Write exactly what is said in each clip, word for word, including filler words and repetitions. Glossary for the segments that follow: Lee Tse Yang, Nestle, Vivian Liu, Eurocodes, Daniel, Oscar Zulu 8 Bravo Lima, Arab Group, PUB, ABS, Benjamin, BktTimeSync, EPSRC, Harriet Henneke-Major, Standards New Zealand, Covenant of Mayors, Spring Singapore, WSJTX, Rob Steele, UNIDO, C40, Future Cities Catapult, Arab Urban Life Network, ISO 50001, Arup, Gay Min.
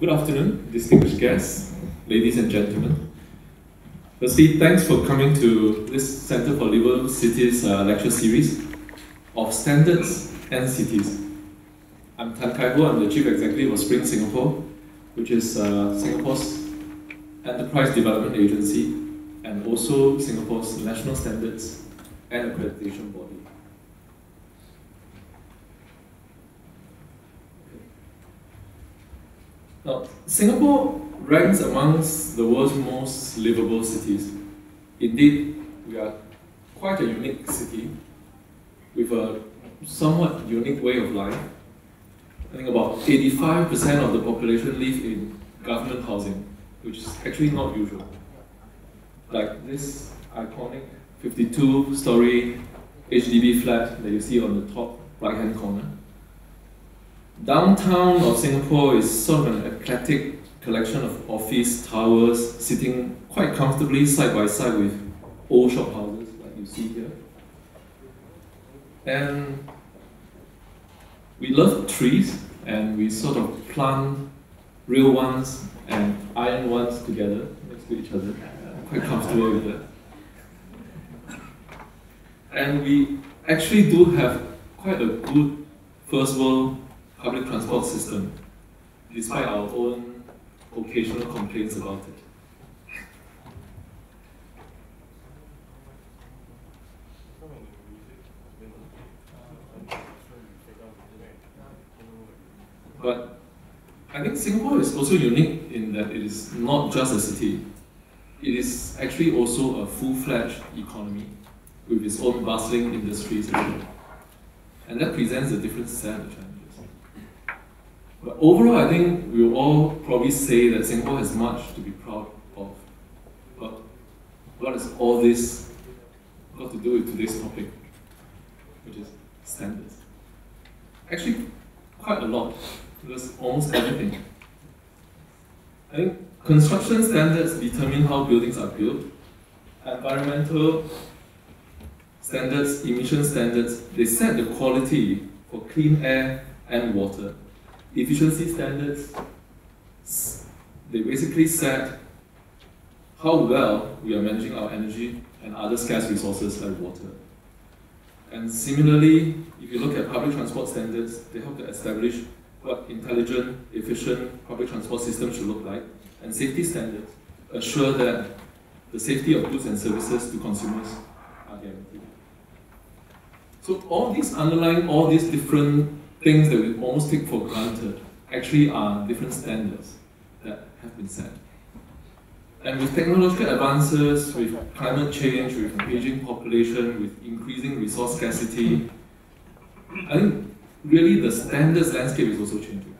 Good afternoon, distinguished guests, ladies and gentlemen. Firstly, thanks for coming to this Centre for Liveable Cities uh, lecture series of Standards and Cities. I'm Tan Kai Hoe, I'm the Chief Executive of Spring Singapore, which is uh, Singapore's Enterprise Development Agency and also Singapore's National Standards and Accreditation Body. Now, Singapore ranks amongst the world's most livable cities. Indeed, we are quite a unique city with a somewhat unique way of life. I think about eighty-five percent of the population live in government housing, which is actually not usual. Like this iconic fifty-two-storey H D B flat that you see on the top right-hand corner. Downtown of Singapore is sort of an eclectic collection of office towers sitting quite comfortably side by side with old shop houses like you see here. And we love trees, and we sort of plant real ones and iron ones together next to each other. I'm quite comfortable with that. And we actually do have quite a good first world public transport system, despite our own occasional complaints about it. But I think Singapore is also unique in that it is not just a city. It is actually also a full-fledged economy with its own bustling industries as well. And that presents a different set of challenges. But overall, I think we'll all probably say that Singapore has much to be proud of. But what has all this got to do with today's topic, which is standards? Actually, quite a lot. Because almost everything. I think construction standards determine how buildings are built. Environmental standards, emission standards, they set the quality for clean air and water. Efficiency standards, they basically set how well we are managing our energy and other scarce resources like water. And similarly, if you look at public transport standards, they help to establish what intelligent, efficient public transport systems should look like, and safety standards assure that the safety of goods and services to consumers are guaranteed. So all these underlying, all these different things that we almost take for granted actually are different standards that have been set. And with technological advances, with climate change, with an aging population, with increasing resource scarcity, I think really, the standards landscape is also changing.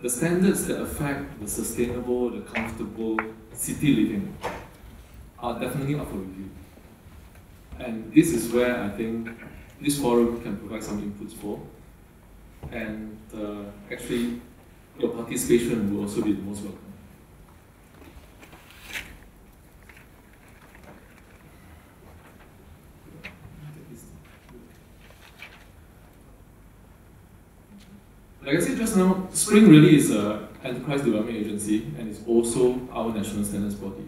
The standards that affect the sustainable, the comfortable city living are definitely up for review. And this is where I think this forum can provide some inputs for. And uh, actually, your participation will also be the most welcome. Like I said just now, Spring really is an enterprise development agency and is also our national standards body.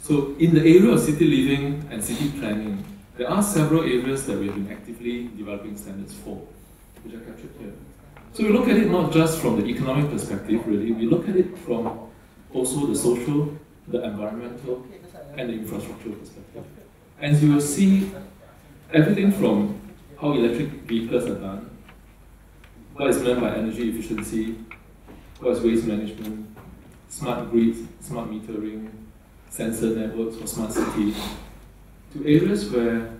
So in the area of city living and city planning, there are several areas that we have been actively developing standards for, which are captured here. So we look at it not just from the economic perspective really, we look at it from also the social, the environmental, and the infrastructural perspective. And you will see everything from how electric vehicles are done, what is meant by energy efficiency, what is waste management, smart grids, smart metering, sensor networks for smart cities, to areas where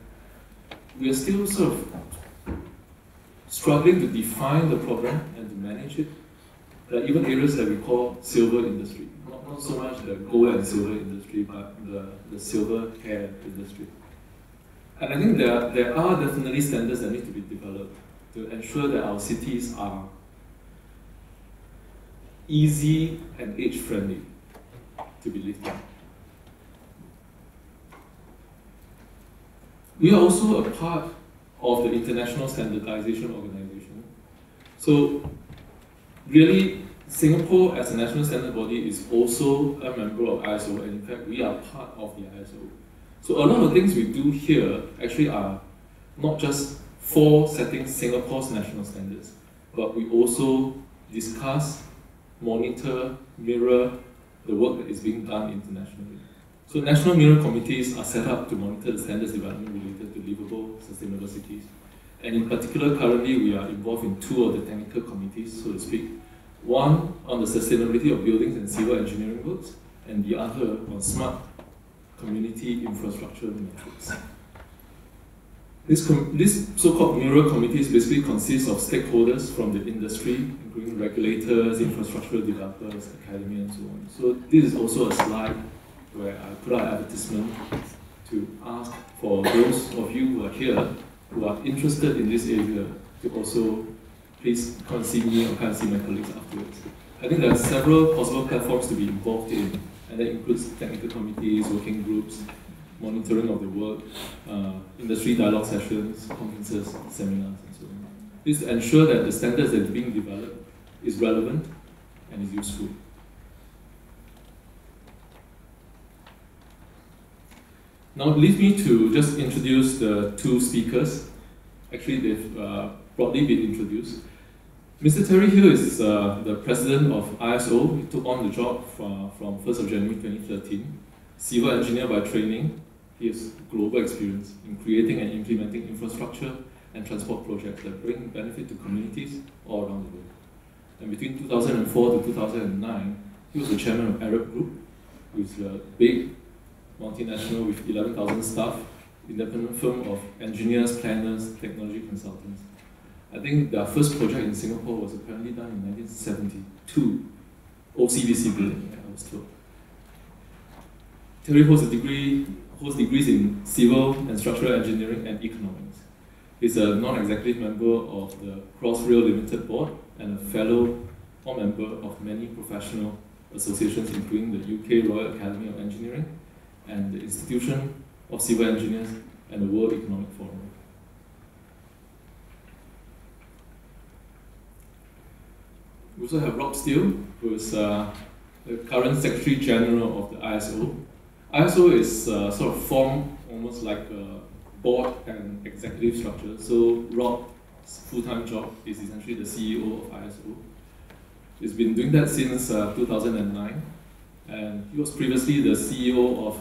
we are still sort of struggling to define the problem and to manage it. There are even areas that we call silver industry. Not, not so much the gold and silver industry, but the, the silver hair industry. And I think there, there are definitely standards that need to be developed to ensure that our cities are easy and age-friendly to be lived in. We are also a part of the International Standardization Organization. So really, Singapore as a national standard body is also a member of I S O, and in fact we are part of the I S O. So a lot of things we do here actually are not just for setting Singapore's national standards, but we also discuss, monitor, mirror the work that is being done internationally. So national mirror committees are set up to monitor the standards development related to livable, sustainable cities. And in particular, currently we are involved in two of the technical committees, so to speak. One on the sustainability of buildings and civil engineering works, and the other on smart community infrastructure metrics. This, this so-called mirror committees basically consists of stakeholders from the industry, including regulators, infrastructure developers, academia, and so on. So this is also a slide where I put out advertisement to ask for those of you who are here who are interested in this area to also please come see me or come see my colleagues afterwards. I think there are several possible platforms to be involved in, and that includes technical committees, working groups, monitoring of the work, uh, industry dialogue sessions, conferences, seminars, and so on. This ensures that the standards that are being developed is relevant and is useful. Now, leave me to just introduce the two speakers. Actually, they've uh, broadly been introduced. Mister Terry Hill is uh, the president of I S O. He took on the job from, from first of January twenty thirteen. Civil engineer by training, he has global experience in creating and implementing infrastructure and transport projects that bring benefit to communities all around the world. And between two thousand four to two thousand nine, he was the chairman of Arab Group, which is a big multinational with eleven thousand staff, independent firm of engineers, planners, technology consultants. I think their first project in Singapore was apparently done in nineteen seventy-two, O C B C building, I was told. Terry holds a degree, holds degrees in civil and structural engineering and economics. He's a non-executive member of the Crossrail Limited Board and a fellow or member of many professional associations, including the U K Royal Academy of Engineering and the Institution of Civil Engineers and the World Economic Forum. We also have Rob Steele, who is uh, the current Secretary General of the I S O. I S O is uh, sort of formed almost like a board and executive structure. So Rob's full-time job is essentially the C E O of I S O. He's been doing that since uh, two thousand nine, and he was previously the C E O of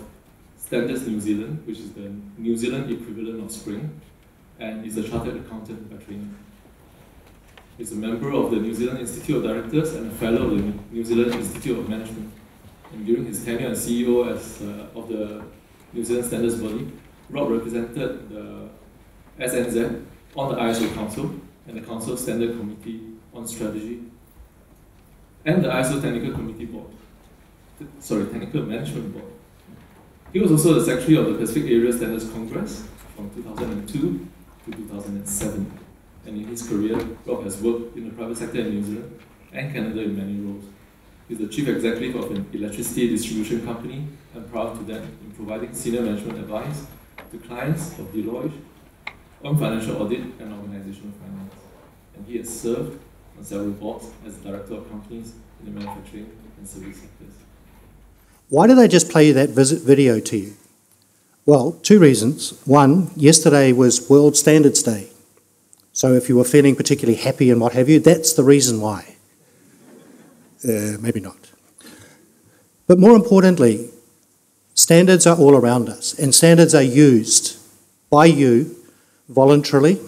Standards New Zealand, which is the New Zealand equivalent of Spring, and he's a chartered accountant by training. He's a member of the New Zealand Institute of Directors and a fellow of the New Zealand Institute of Management. And during his tenure as C E O as, uh, of the New Zealand Standards Body, Rob represented the S N Z on the I S O Council and the Council Standard Committee on Strategy and the I S O Technical Committee Board, sorry, Technical Management Board. He was also the Secretary of the Pacific Area Standards Congress from two thousand two to two thousand seven. And in his career, Rob has worked in the private sector in New Zealand and Canada in many roles. He's the chief executive of an electricity distribution company, and prior to that, in providing senior management advice to clients of Deloitte on financial audit and organizational finance. And he has served on several boards as director of companies in the manufacturing and service sectors. Why did I just play that visit video to you? Well, two reasons. One, yesterday was World Standards Day. So if you were feeling particularly happy and what have you, that's the reason why. Uh, maybe not. But more importantly, standards are all around us, and standards are used by you voluntarily,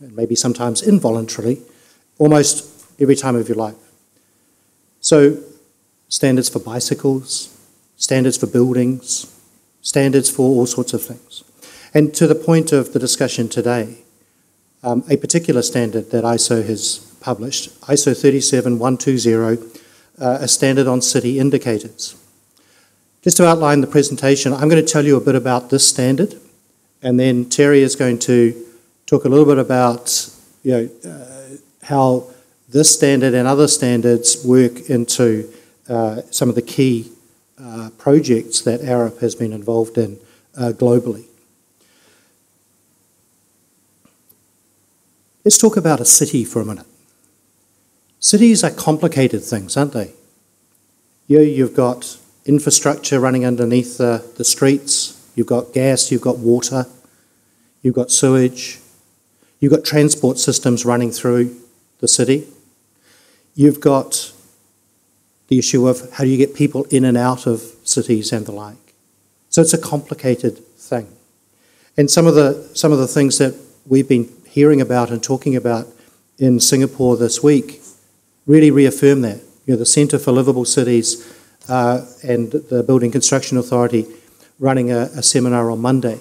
and maybe sometimes involuntarily, almost every time of your life. So standards for bicycles, standards for buildings, standards for all sorts of things. And to the point of the discussion today, Um, a particular standard that I S O has published, I S O three seven one two zero, uh, a standard on city indicators. Just to outline the presentation, I'm going to tell you a bit about this standard, and then Terry is going to talk a little bit about you know, uh, how this standard and other standards work into uh, some of the key uh, projects that Arup has been involved in uh, globally. Let's talk about a city for a minute. Cities are complicated things, aren't they? You, you've got infrastructure running underneath the, the streets, you've got gas, you've got water, you've got sewage, you've got transport systems running through the city, you've got the issue of how do you get people in and out of cities and the like. So it's a complicated thing. And some of the, some of the things that we've been hearing about and talking about in Singapore this week really reaffirm that. You know, the Centre for Liveable Cities uh, and the Building Construction Authority running a, a seminar on Monday,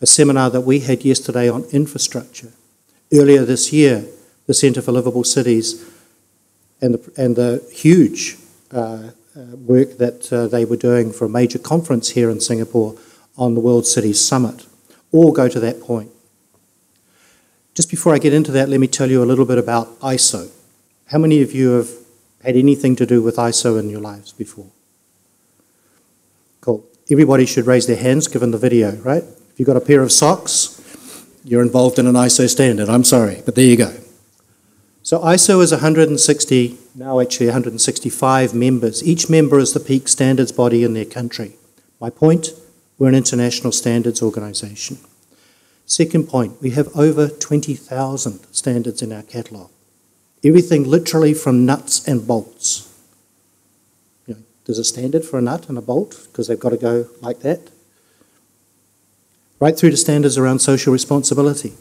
a seminar that we had yesterday on infrastructure. Earlier this year, the Centre for Liveable Cities and the, and the huge uh, work that uh, they were doing for a major conference here in Singapore on the World Cities Summit all go to that point. Just before I get into that, let me tell you a little bit about I S O. How many of you have had anything to do with I S O in your lives before? Cool. Everybody should raise their hands given the video, right? If you've got a pair of socks, you're involved in an I S O standard. I'm sorry, but there you go. So I S O is one hundred sixty, now actually one hundred sixty-five members. Each member is the peak standards body in their country. My point, we're an international standards organisation. Second point, we have over twenty thousand standards in our catalogue. Everything literally from nuts and bolts. You know, there's a standard for a nut and a bolt because they've got to go like that. Right through to standards around social responsibility.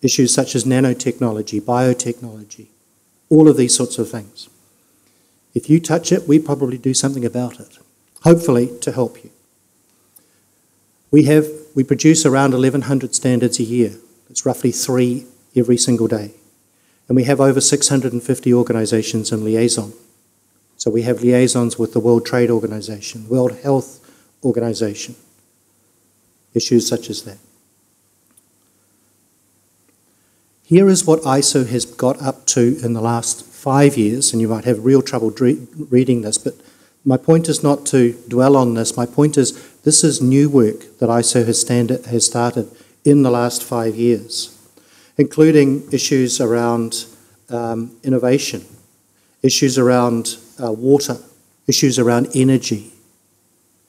Issues such as nanotechnology, biotechnology, all of these sorts of things. If you touch it, we probably do something about it, hopefully to help you. We have, we produce around eleven hundred standards a year. It's roughly three every single day. And we have over six hundred fifty organisations in liaison. So we have liaisons with the World Trade Organisation, World Health Organisation, issues such as that. Here is what I S O has got up to in the last five years, and you might have real trouble reading this, but my point is not to dwell on this. My point is this is new work that I S O has, standard, has started in the last five years, including issues around um, innovation, issues around uh, water, issues around energy.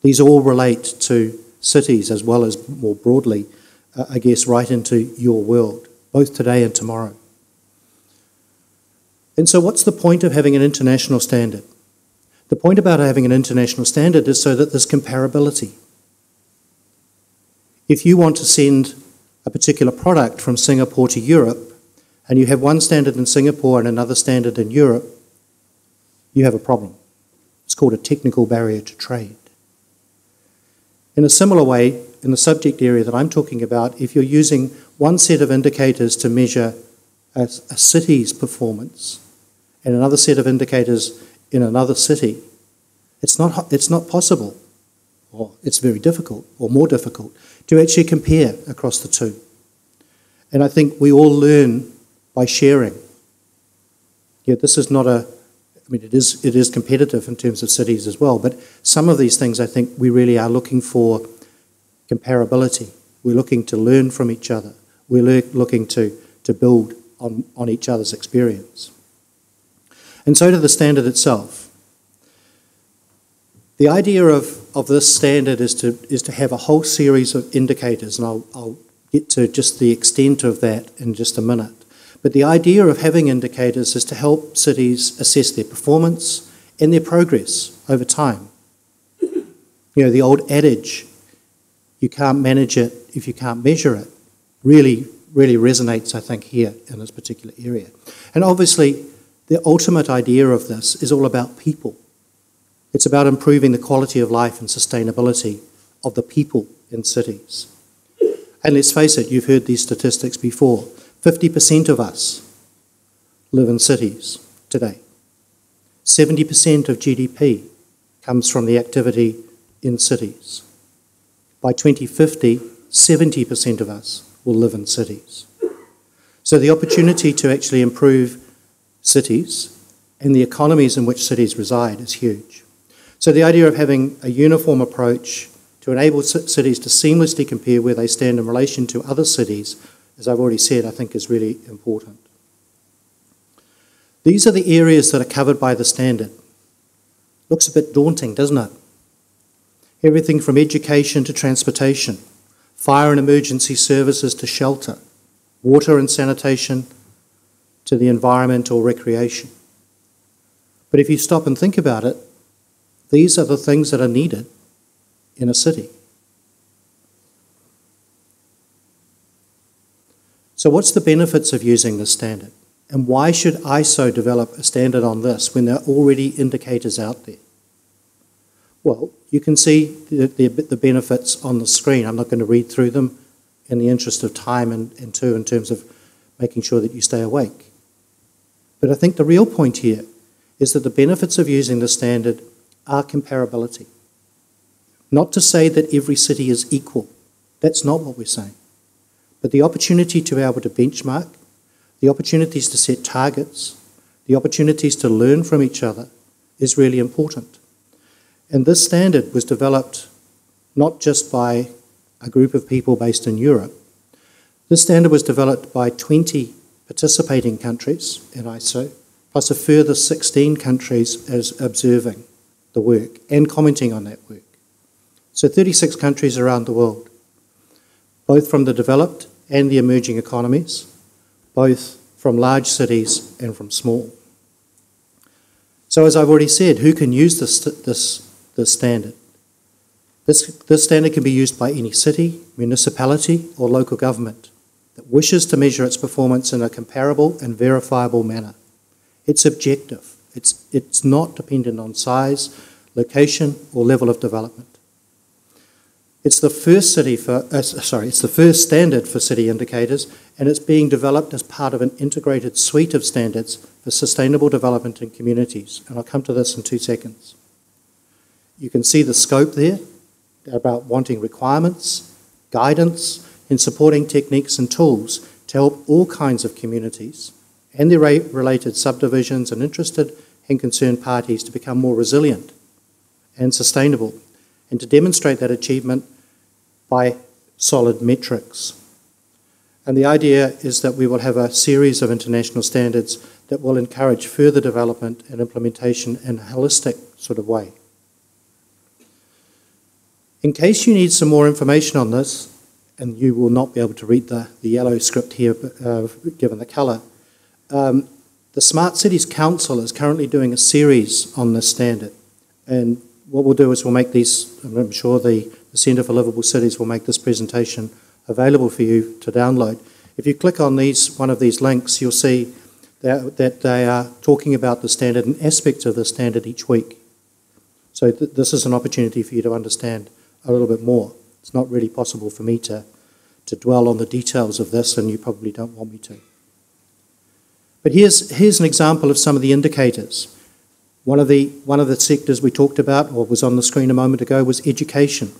These all relate to cities as well as more broadly, uh, I guess, right into your world, both today and tomorrow. And so what's the point of having an international standard? The point about having an international standard is so that there's comparability. If you want to send a particular product from Singapore to Europe, and you have one standard in Singapore and another standard in Europe, you have a problem. It's called a technical barrier to trade. In a similar way, in the subject area that I'm talking about, if you're using one set of indicators to measure a, a city's performance and another set of indicators in another city, it's not, it's not possible, or it's very difficult, or more difficult, to actually compare across the two. And I think we all learn by sharing. Yeah, this is not a, I mean, it is, it is competitive in terms of cities as well, but some of these things I think we really are looking for comparability. We're looking to learn from each other. We're le looking to, to build on, on each other's experience. And so to the standard itself. The idea of, of this standard is to, is to have a whole series of indicators, and I'll, I'll get to just the extent of that in just a minute. But the idea of having indicators is to help cities assess their performance and their progress over time. You know, the old adage, you can't manage it if you can't measure it, really, really resonates, I think, here in this particular area. And obviously, the ultimate idea of this is all about people. It's about improving the quality of life and sustainability of the people in cities. And let's face it, you've heard these statistics before. fifty percent of us live in cities today. seventy percent of G D P comes from the activity in cities. By twenty fifty, seventy percent of us will live in cities. So the opportunity to actually improve cities and the economies in which cities reside is huge. So the idea of having a uniform approach to enable cities to seamlessly compare where they stand in relation to other cities, as I've already said, I think is really important. These are the areas that are covered by the standard. Looks a bit daunting, doesn't it? Everything from education to transportation, fire and emergency services to shelter, water and sanitation to the environment or recreation. But if you stop and think about it, these are the things that are needed in a city. So what's the benefits of using this standard? And why should I S O develop a standard on this when there are already indicators out there? Well, you can see the, the, the benefits on the screen. I'm not going to read through them in the interest of time and, and too, in terms of making sure that you stay awake. But I think the real point here is that the benefits of using the standard are comparability. Not to say that every city is equal. That's not what we're saying. But the opportunity to be able to benchmark, the opportunities to set targets, the opportunities to learn from each other is really important. And this standard was developed not just by a group of people based in Europe. This standard was developed by twenty participating countries in I S O, plus a further sixteen countries as observing the work and commenting on that work. So thirty-six countries around the world, both from the developed and the emerging economies, both from large cities and from small. So as I've already said, who can use this, this, this standard? This, this standard can be used by any city, municipality, or local government that wishes to measure its performance in a comparable and verifiable manner. It's objective. It's, it's not dependent on size, location, or level of development. It's the first city for, uh, sorry, it's the first standard for city indicators, and it's being developed as part of an integrated suite of standards for sustainable development in communities. And I'll come to this in two seconds. You can see the scope there about wanting requirements, guidance, and supporting techniques and tools to help all kinds of communities and their related subdivisions and interested and concerned parties to become more resilient and sustainable, and to demonstrate that achievement by solid metrics. And the idea is that we will have a series of international standards that will encourage further development and implementation in a holistic sort of way. In case you need some more information on this, and you will not be able to read the, the yellow script here uh, given the colour, um, the Smart Cities Council is currently doing a series on this standard. And what we'll do is we'll make these, I'm sure the, the Centre for Liveable Cities will make this presentation available for you to download. If you click on these, one of these links, you'll see that, that they are talking about the standard and aspects of the standard each week. So th this is an opportunity for you to understand a little bit more. It's not really possible for me to, to dwell on the details of this, and you probably don't want me to. But here's, here's an example of some of the indicators. One of, the, one of the sectors we talked about, or was on the screen a moment ago, was education.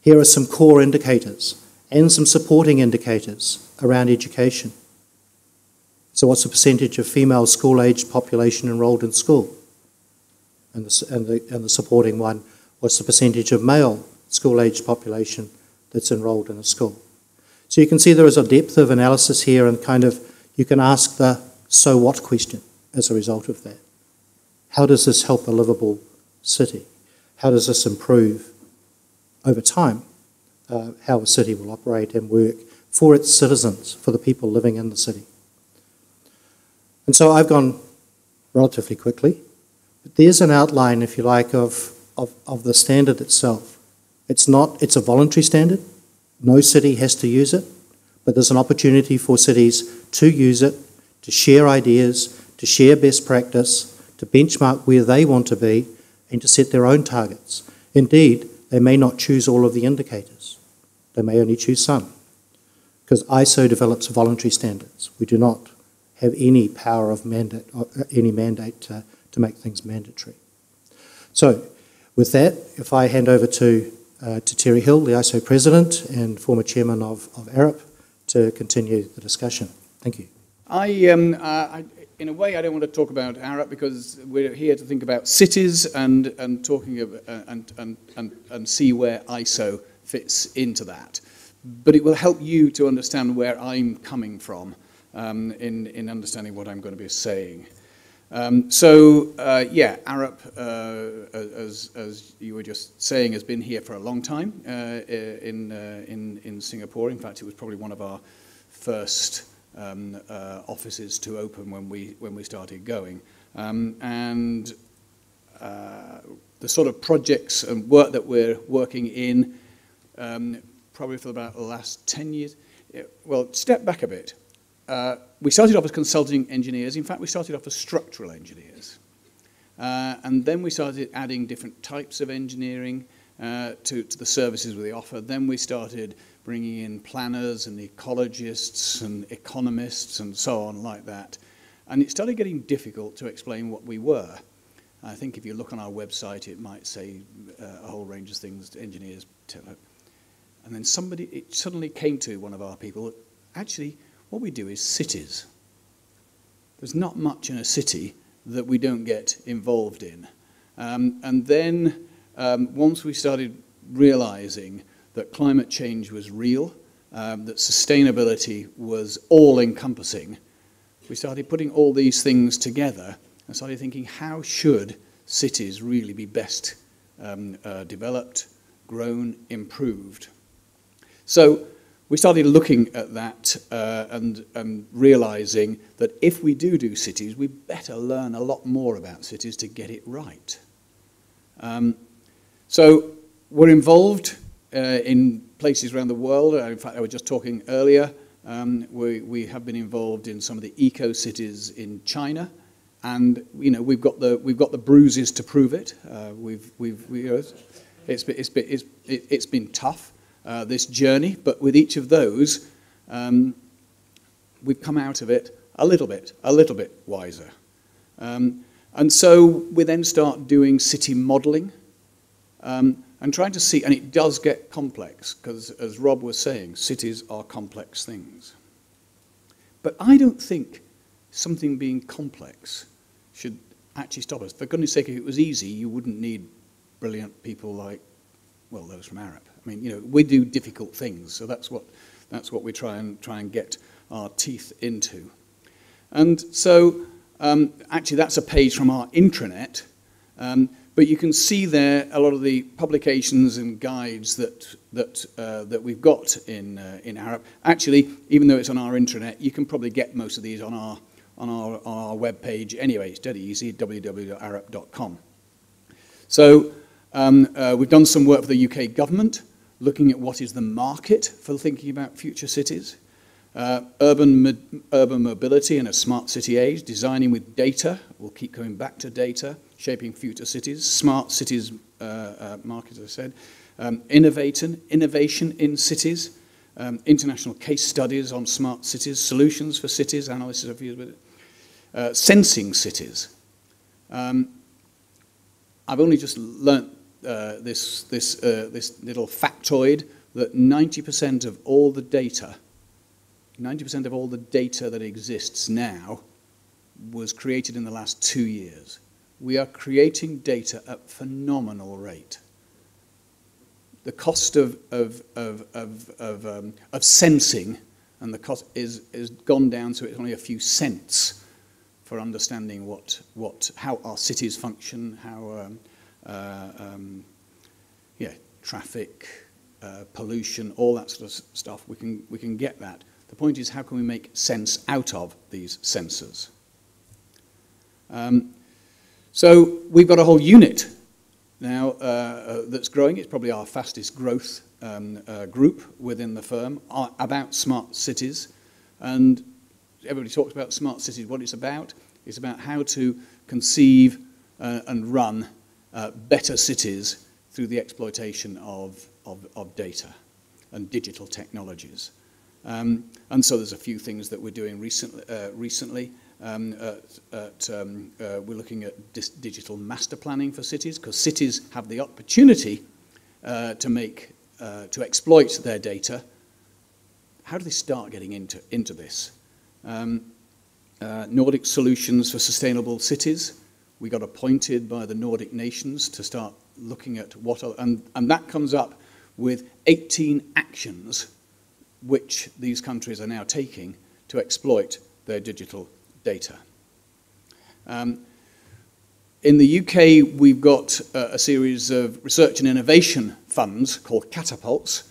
Here are some core indicators and some supporting indicators around education. So what's the percentage of female school-aged population enrolled in school? And the, and, the, and the supporting one, what's the percentage of male school-aged population that's enrolled in a school? So you can see there is a depth of analysis here, and kind of you can ask the so what question as a result of that. How does this help a livable city? How does this improve over time uh, how a city will operate and work for its citizens, for the people living in the city? And so I've gone relatively quickly, but there's an outline, if you like, of, of, of the standard itself. It's not, it's a voluntary standard. No city has to use it, but there's an opportunity for cities to use it, to share ideas, to share best practice, to benchmark where they want to be, and to set their own targets. Indeed, they may not choose all of the indicators. They may only choose some, because I S O develops voluntary standards. We do not have any power of mandate, or any mandate to, to make things mandatory. So with that, if I hand over to, uh, to Terry Hill, the I S O president and former chairman of, of Arup, to continue the discussion. Thank you. I, um, uh, I In a way, I don't want to talk about Arup, because we're here to think about cities and, and talking of, uh, and, and, and, and see where I S O fits into that. But it will help you to understand where I'm coming from uh, um, in, in understanding what I'm going to be saying. Um, so, uh, yeah, Arup, uh, as, as you were just saying, has been here for a long time uh, in, uh, in, in Singapore. In fact, it was probably one of our first um, uh, offices to open when we, when we started going. Um, and uh, the sort of projects and work that we're working in, um, probably for about the last ten years, well, step back a bit. Uh, we started off as consulting engineers. In fact, we started off as structural engineers. Uh, and then we started adding different types of engineering uh, to, to the services we offer. Then we started bringing in planners and ecologists and economists and so on like that. And it started getting difficult to explain what we were. I think if you look on our website, it might say uh, a whole range of things engineers tell it. And then somebody, it suddenly came to one of our people, actually, what we do is cities. There's not much in a city that we don't get involved in. Um, and then um, once we started realizing that climate change was real, um, that sustainability was all-encompassing, we started putting all these things together and started thinking, how should cities really be best um, uh, developed, grown, improved? So we started looking at that uh, and, and realizing that if we do do cities, we better learn a lot more about cities to get it right. Um, so we're involved uh, in places around the world. In fact, I was just talking earlier. Um, we, we have been involved in some of the eco-cities in China. And, you know, we've got the, we've got the bruises to prove it. Uh, we've, we've, we, it's, it's, it's, it's, it's been tough. Uh, this journey, but with each of those, um, we've come out of it a little bit, a little bit wiser. Um, and so we then start doing city modelling um, and trying to see, and it does get complex, because as Rob was saying, cities are complex things. But I don't think something being complex should actually stop us. For goodness sake, if it was easy, you wouldn't need brilliant people like, well, those from Arup. I mean, you know, we do difficult things, so that's what, that's what we try and, try and get our teeth into. And so, um, actually, that's a page from our intranet, um, but you can see there a lot of the publications and guides that, that, uh, that we've got in, uh, in Arup. Actually, even though it's on our intranet, you can probably get most of these on our, on our, on our webpage anyway. It's dead easy, w w w dot arup dot com. So, um, uh, we've done some work for the U K government, looking at what is the market for thinking about future cities, uh, urban, mo urban mobility and a smart city age, designing with data, we'll keep going back to data, shaping future cities, smart cities uh, uh, market, as I said, um, innovating, innovation in cities, um, international case studies on smart cities, solutions for cities, analysis of views with it, uh, sensing cities. Um, I've only just learnt Uh, this, this, uh, this little factoid that ninety percent of all the data, ninety percent of all the data that exists now was created in the last two years. We are creating data at phenomenal rate. The cost of, of, of, of, of, um, of sensing and the cost is, is gone down, so it's only a few cents for understanding what, what, how our cities function, how... Um, Uh, um, yeah, traffic, uh, pollution, all that sort of stuff, we can, we can get that. The point is, how can we make sense out of these sensors? Um, so we've got a whole unit now uh, uh, that's growing. It's probably our fastest growth um, uh, group within the firm, uh, about smart cities. And everybody talks about smart cities. What it's about, it's about how to conceive uh, and run Uh, better cities through the exploitation of, of, of data and digital technologies. Um, and so there's a few things that we're doing recently. Uh, recently. Um, at, at, um, uh, we're looking at dis digital master planning for cities, because cities have the opportunity uh, to, make, uh, to exploit their data. How do they start getting into, into this? Um, uh, Nordic solutions for sustainable cities. We got appointed by the Nordic nations to start looking at what, are, and, and that comes up with eighteen actions which these countries are now taking to exploit their digital data. Um, in the U K, we've got uh, a series of research and innovation funds called catapults.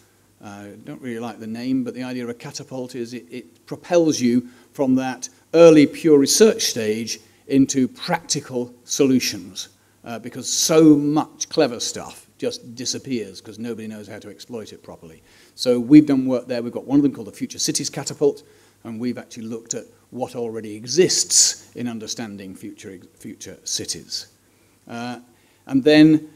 I uh, don't really like the name, but the idea of a catapult is it, it propels you from that early pure research stage into practical solutions, uh, because so much clever stuff just disappears because nobody knows how to exploit it properly. So we've done work there. We've got one of them called the Future Cities Catapult, and we've actually looked at what already exists in understanding future, future cities. Uh, and then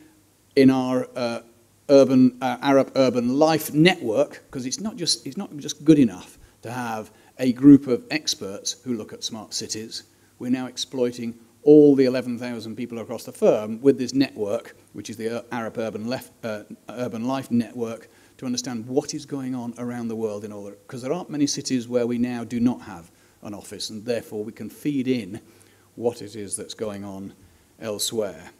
in our uh, Urban, uh, Arab Urban Life Network, because it's not just it's not just good enough to have a group of experts who look at smart cities. We're now exploiting all the eleven thousand people across the firm with this network, which is the Arab Urban, Lef, uh, Urban Life Network, to understand what is going on around the world in all that, because there aren't many cities where we now do not have an office, and therefore we can feed in what it is that's going on elsewhere.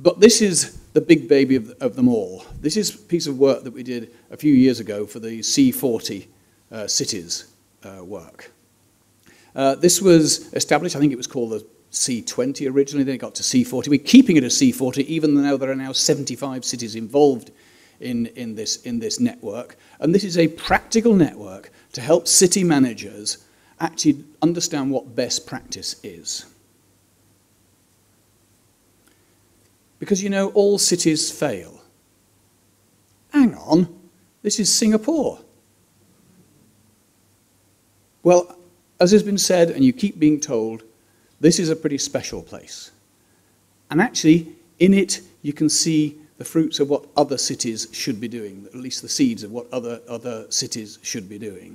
But this is the big baby of, of them all. This is a piece of work that we did a few years ago for the C forty uh, cities uh, work. Uh, this was established, I think it was called the C twenty originally, then it got to C forty. We're keeping it as C forty, even though there are now seventy-five cities involved in, in, this, in this network. And this is a practical network to help city managers actually understand what best practice is. Because, you know, all cities fail. Hang on, this is Singapore. Well, as has been said, and you keep being told, this is a pretty special place. And actually, in it, you can see the fruits of what other cities should be doing, at least the seeds of what other, other cities should be doing.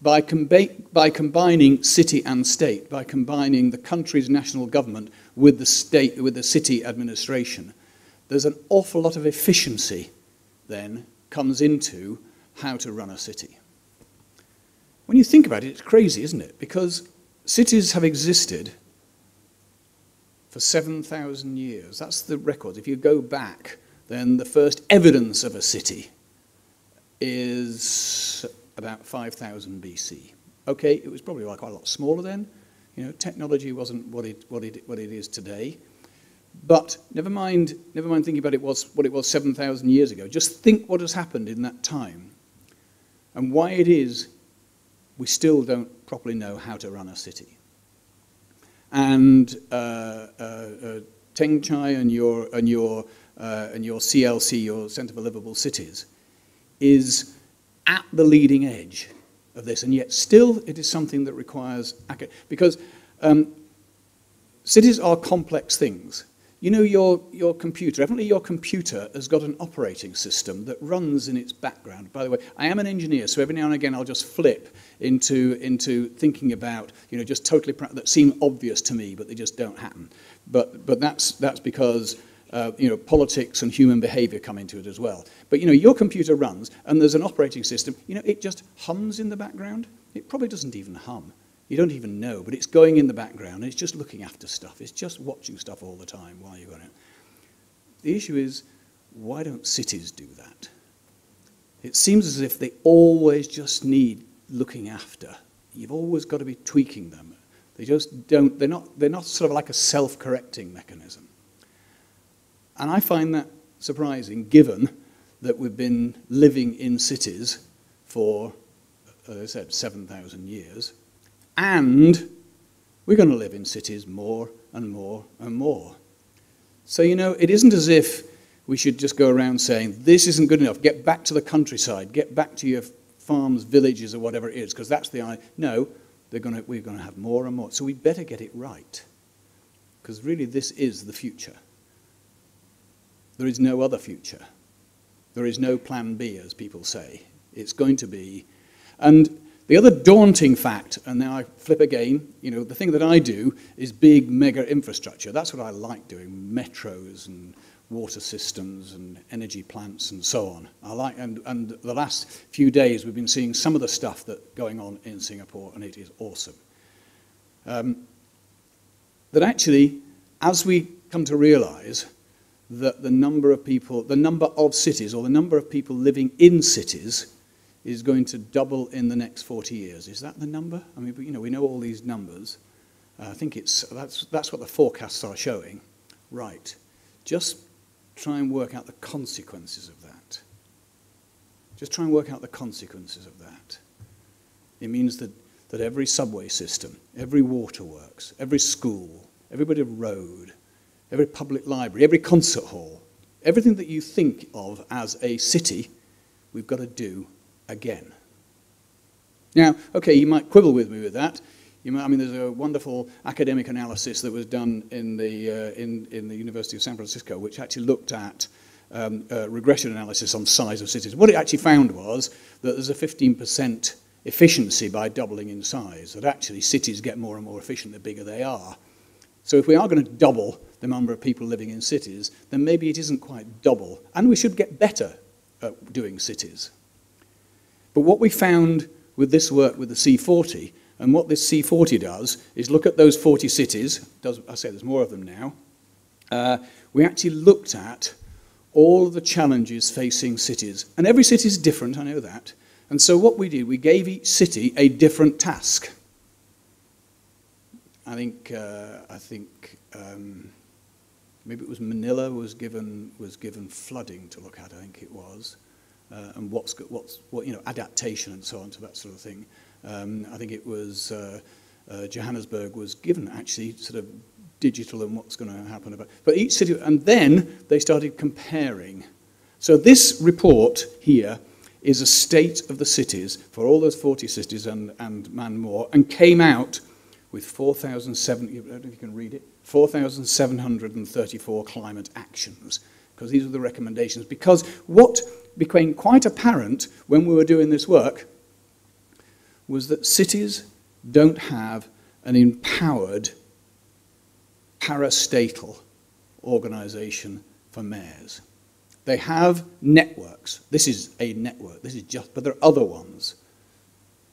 By, comb- by combining city and state, by combining the country's national government with the state, with the city administration, there's an awful lot of efficiency then comes into how to run a city. When you think about it, it's crazy, isn't it? Because cities have existed for seven thousand years. That's the record. If you go back, then the first evidence of a city is about five thousand B C. Okay, it was probably like quite a lot smaller then. You know, technology wasn't what it what it what it is today. But never mind, never mind thinking about it was what it was seven thousand years ago. Just think what has happened in that time, and why it is we still don't properly know how to run a city. And uh, uh, uh, Teng Chai and your and your uh, and your C L C, your Centre for Liveable Cities, is at the leading edge of this, and yet still it is something that requires, because um, cities are complex things. You know, your, your computer, evidently your computer has got an operating system that runs in its background. By the way, I am an engineer, so every now and again I'll just flip into, into thinking about, you know, just totally, that seem obvious to me, but they just don't happen. But, but that's, that's because Uh, you know, politics and human behavior come into it as well. But, you know, your computer runs and there's an operating system. You know, it just hums in the background. It probably doesn't even hum. You don't even know, but it's going in the background and it's just looking after stuff. It's just watching stuff all the time while you're on it. The issue is, why don't cities do that? It seems as if they always just need looking after. You've always got to be tweaking them. They just don't, they're not, they're not sort of like a self-correcting mechanism. And I find that surprising, given that we've been living in cities for, as I said, seven thousand years, and we're going to live in cities more and more and more. So, you know, it isn't as if we should just go around saying, this isn't good enough, get back to the countryside, get back to your farms, villages, or whatever it is, because that's the idea. No, they're going to, we're going to have more and more. So we better get it right, because really this is the future. There is no other future. There is no plan B, as people say. It's going to be. And the other daunting fact, and now I flip again, you know, the thing that I do is big mega infrastructure. That's what I like doing, metros and water systems and energy plants and so on. I like, and, and the last few days we've been seeing some of the stuff that's going on in Singapore, and it is awesome. Um, that actually, as we come to realize that the number of people, the number of cities, or the number of people living in cities is going to double in the next forty years. Is that the number? I mean, you know, we know all these numbers. Uh, I think it's, that's, that's what the forecasts are showing. Right. Just try and work out the consequences of that. Just try and work out the consequences of that. It means that, that every subway system, every waterworks, every school, every bit of road, every public library, every concert hall, everything that you think of as a city, we've got to do again. Now, okay, you might quibble with me with that. You might, I mean, there's a wonderful academic analysis that was done in the, uh, in, in the University of San Francisco, which actually looked at um, uh, regression analysis on size of cities. What it actually found was that there's a fifteen percent efficiency by doubling in size, that actually cities get more and more efficient the bigger they are. So if we are going to double the number of people living in cities, then maybe it isn't quite double, and we should get better at doing cities. But what we found with this work with the C forty, and what this C forty does, is look at those forty cities, does, I say there's more of them now, uh, we actually looked at all the challenges facing cities. And every city is different, I know that. And so what we did, we gave each city a different task. I think, uh, I think um, maybe it was Manila was given, was given flooding to look at, I think it was. Uh, and what's, what's, what, you know, adaptation and so on to that sort of thing. Um, I think it was uh, uh, Johannesburg was given actually sort of digital and what's going to happen about. But each city, and then they started comparing. So this report here is a state of the cities for all those forty cities and, and man more, and came out with four thousand seven hundred, I don't know if you can read it, four thousand seven hundred thirty-four climate actions, because these are the recommendations. Because what became quite apparent when we were doing this work was that cities don't have an empowered parastatal organisation for mayors. They have networks. This is a network. This is just, but there are other ones.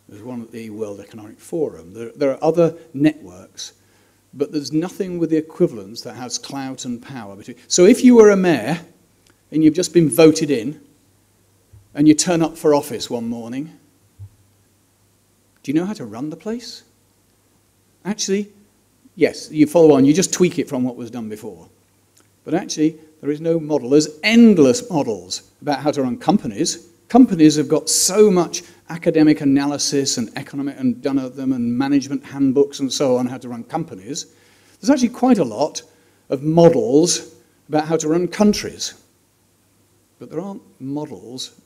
There's one at the World Economic Forum. There, there are other networks, but there's nothing with the equivalence that has clout and power between. So if you were a mayor and you've just been voted in and you turn up for office one morning, do you know how to run the place? Actually, yes, you follow on. You just tweak it from what was done before. But actually, there is no model. There's endless models about how to run companies. Companies have got so much academic analysis and economic and done of them and management handbooks and so on, how to run companies. There's actually quite a lot of models about how to run countries. But there aren't models,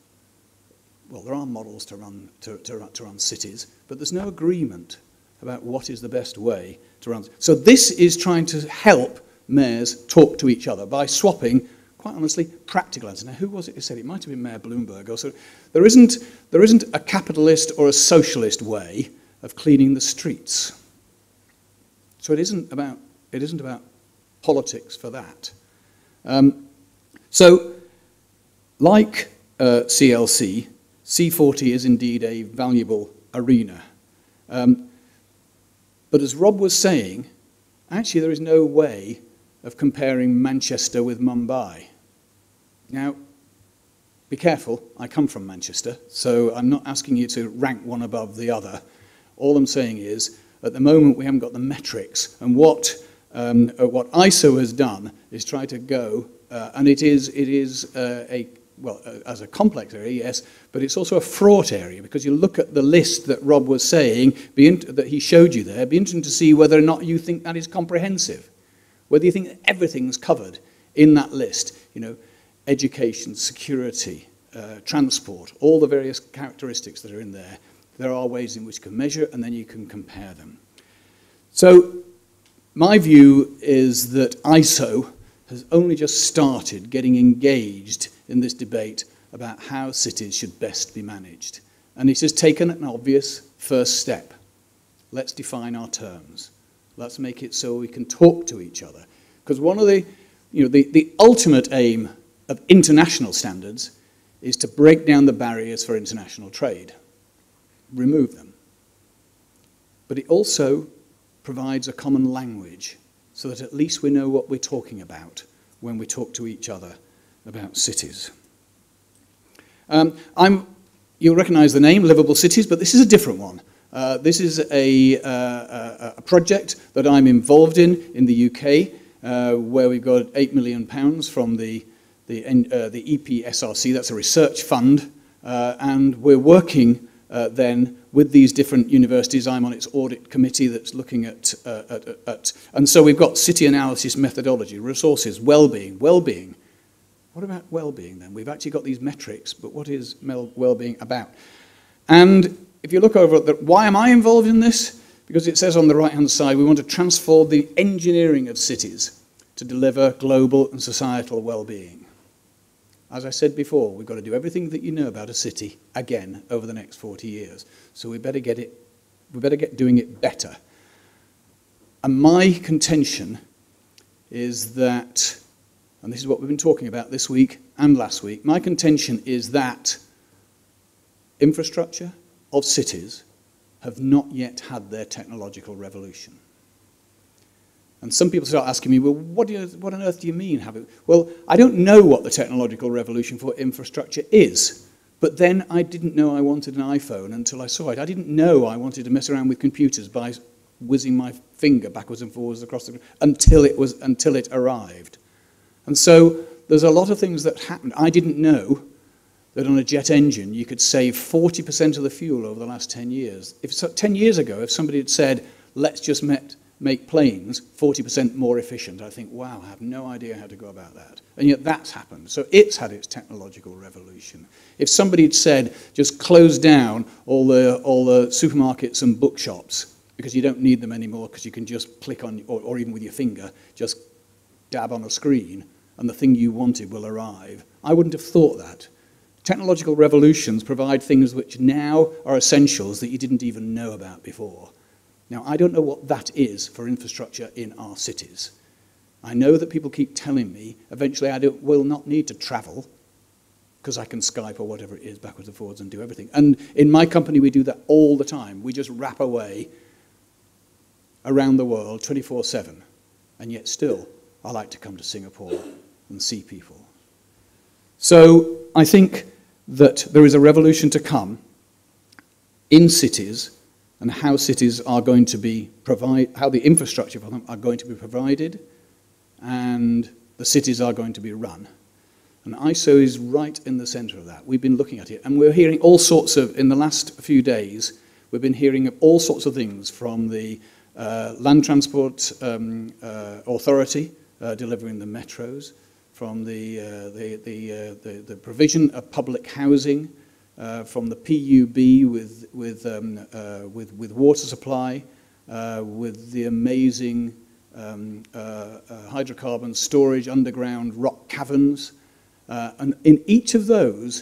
well, there are models to run, to, to, to run cities, but there's no agreement about what is the best way to run. So this is trying to help mayors talk to each other by swapping, quite honestly, practical answers. Now, who was it who said it? It might have been Mayor Bloomberg. Or so. There isn't, there isn't a capitalist or a socialist way of cleaning the streets. So it isn't about, it isn't about politics for that. Um, so, like uh, C L C, C forty is indeed a valuable arena. Um, but as Rob was saying, actually there is no way of comparing Manchester with Mumbai. Now, be careful, I come from Manchester, so I'm not asking you to rank one above the other. All I'm saying is, at the moment we haven't got the metrics, and what, um, what I S O has done is try to go, uh, and it is, it is uh, a, well, uh, as a complex area, yes, but it's also a fraught area, because you look at the list that Rob was saying, be in, that he showed you there, be interesting to see whether or not you think that is comprehensive. Whether you think that everything's covered in that list, you know, education, security, uh, transport, all the various characteristics that are in there, there are ways in which you can measure and then you can compare them. So my view is that I S O has only just started getting engaged in this debate about how cities should best be managed. And it has taken an obvious first step. Let's define our terms. Let's make it so we can talk to each other. Because one of the, you know, the, the ultimate aim of international standards is to break down the barriers for international trade, remove them. But it also provides a common language so that at least we know what we're talking about when we talk to each other about cities. Um, I'm, You'll recognise the name, Liveable Cities, but this is a different one. Uh, this is a, uh, a project that I'm involved in in the U K, uh, where we've got eight million pounds from the, the, uh, the E P S R C, that's a research fund, uh, and we're working uh, then with these different universities. I'm on its audit committee that's looking at, uh, at, at and so we've got city analysis, methodology, resources, well-being, well-being. What about well-being then? We've actually got these metrics, but what is well-being about? And if you look over at the, why am I involved in this? Because it says on the right-hand side, we want to transform the engineering of cities to deliver global and societal well-being. As I said before, we've got to do everything that you know about a city again over the next forty years. So we better get it, we better get doing it better. And my contention is that, and this is what we've been talking about this week and last week, my contention is that infrastructure of cities have not yet had their technological revolution. And some people start asking me, well, what, do you, what on earth do you mean? Have it? Well, I don't know what the technological revolution for infrastructure is, but then I didn't know I wanted an iPhone until I saw it. I didn't know I wanted to mess around with computers by whizzing my finger backwards and forwards across the until it was until it arrived. And so there's a lot of things that happened. I didn't know that on a jet engine you could save forty percent of the fuel over the last ten years. If so, ten years ago, if somebody had said, let's just met, make planes forty percent more efficient, I think, wow, I have no idea how to go about that. And yet that's happened. So it's had its technological revolution. If somebody had said, just close down all the, all the supermarkets and bookshops because you don't need them anymore because you can just click on, or, or even with your finger, just dab on a screen, and the thing you wanted will arrive. I wouldn't have thought that. Technological revolutions provide things which now are essentials that you didn't even know about before. Now, I don't know what that is for infrastructure in our cities. I know that people keep telling me eventually I don't, will not need to travel because I can Skype or whatever it is backwards and forwards and do everything. And in my company, we do that all the time. We just wrap away around the world twenty-four seven, and yet still, I like to come to Singapore and see people. So I think that there is a revolution to come in cities and how cities are going to be provide, how the infrastructure for them are going to be provided and the cities are going to be run. And I S O is right in the center of that. We've been looking at it and we're hearing all sorts of, in the last few days, we've been hearing of all sorts of things from the uh, Land Transport um, uh, Authority, Uh, delivering the metros, from the, uh, the, the, uh, the, the provision of public housing, uh, from the P U B with, with, um, uh, with, with water supply, uh, with the amazing um, uh, uh, hydrocarbon storage, underground rock caverns. Uh, and in each of those,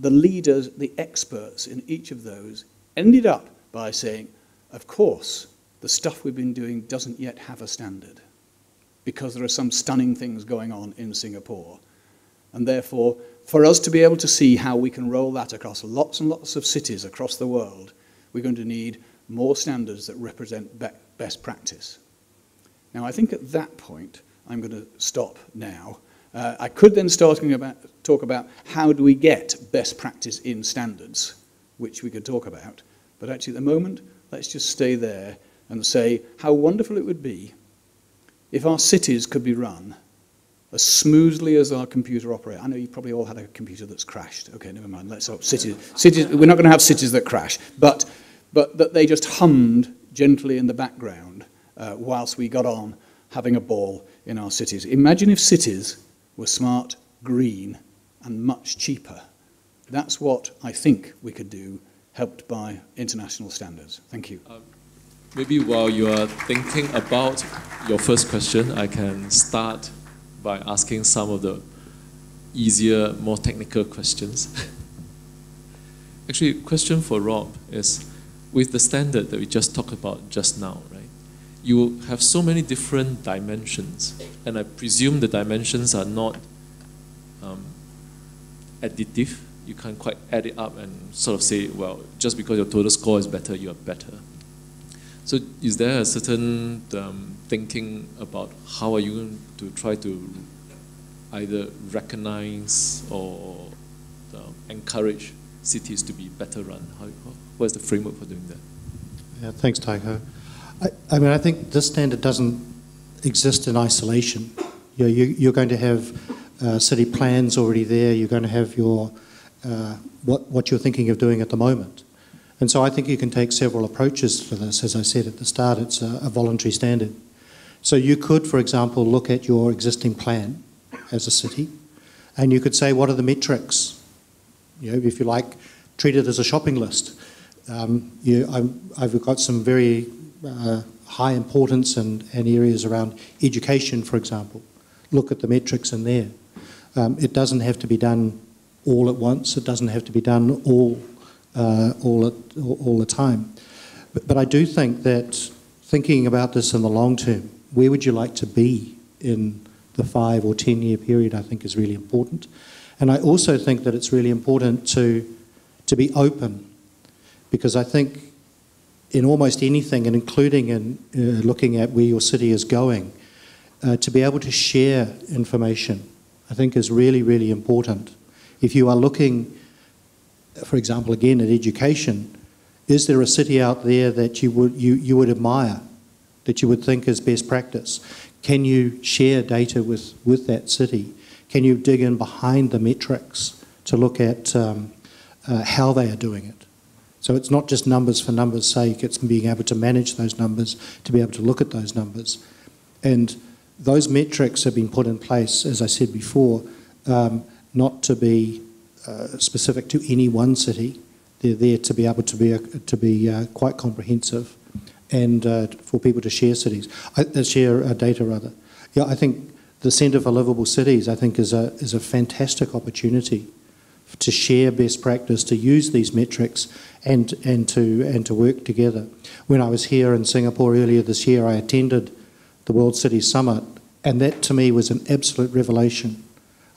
the leaders, the experts in each of those ended up by saying, of course, the stuff we've been doing doesn't yet have a standard, because there are some stunning things going on in Singapore. And therefore, for us to be able to see how we can roll that across lots and lots of cities across the world, we're going to need more standards that represent be- best practice. Now, I think at that point, I'm going to stop now. Uh, I could then start talking about, talk about how do we get best practice in standards, which we could talk about. But actually, at the moment, let's just stay there and say how wonderful it would be if our cities could be run as smoothly as our computer operator. I know you probably all had a computer that's crashed. Okay, never mind. Let's hope cities. Cities. We're not going to have cities that crash, but but that they just hummed gently in the background uh, whilst we got on having a ball in our cities. Imagine if cities were smart, green, and much cheaper. That's what I think we could do, helped by international standards. Thank you. Um, Maybe while you are thinking about your first question, I can start by asking some of the easier, more technical questions. Actually, question for Rob is, with the standard that we just talked about just now, right? You have so many different dimensions, and I presume the dimensions are not um, additive. You can't quite add it up and sort of say, well, just because your total score is better, you are better. So is there a certain um, thinking about how are you going to try to either recognize or um, encourage cities to be better run? How, what's the framework for doing that? Yeah, thanks, Tan Kai Hoe. I, I mean, I think this standard doesn't exist in isolation. You know, you, you're going to have uh, city plans already there. You're going to have your uh, what what you're thinking of doing at the moment. And so I think you can take several approaches for this. As I said at the start, it's a, a voluntary standard. So you could, for example, look at your existing plan as a city, and you could say, what are the metrics? You know, if you like, treat it as a shopping list. Um, you, I'm, I've got some very uh, high importance and, and areas around education, for example. Look at the metrics in there. Um, it doesn't have to be done all at once. It doesn't have to be done all Uh, all, at, all, all the time. But, but I do think that thinking about this in the long term, where would you like to be in the five or ten year period, I think is really important. And I also think that it's really important to, to be open, because I think in almost anything, and including in uh, looking at where your city is going, uh, to be able to share information, I think is really, really important. If you are looking, for example, again, at education, is there a city out there that you would, you, you would admire, that you would think is best practice? Can you share data with, with that city? Can you dig in behind the metrics to look at um, uh, how they are doing it? So it's not just numbers for numbers' sake, it's being able to manage those numbers, to be able to look at those numbers. And those metrics have been put in place, as I said before, um, not to be Uh, specific to any one city. They're there to be able to be, uh, to be uh, quite comprehensive, and uh, for people to share cities, uh, share uh, data rather. Yeah, I think the Centre for Liveable Cities, I think, is a, is a fantastic opportunity to share best practice, to use these metrics, and, and, to, and to work together. When I was here in Singapore earlier this year, I attended the World Cities Summit, and that to me was an absolute revelation.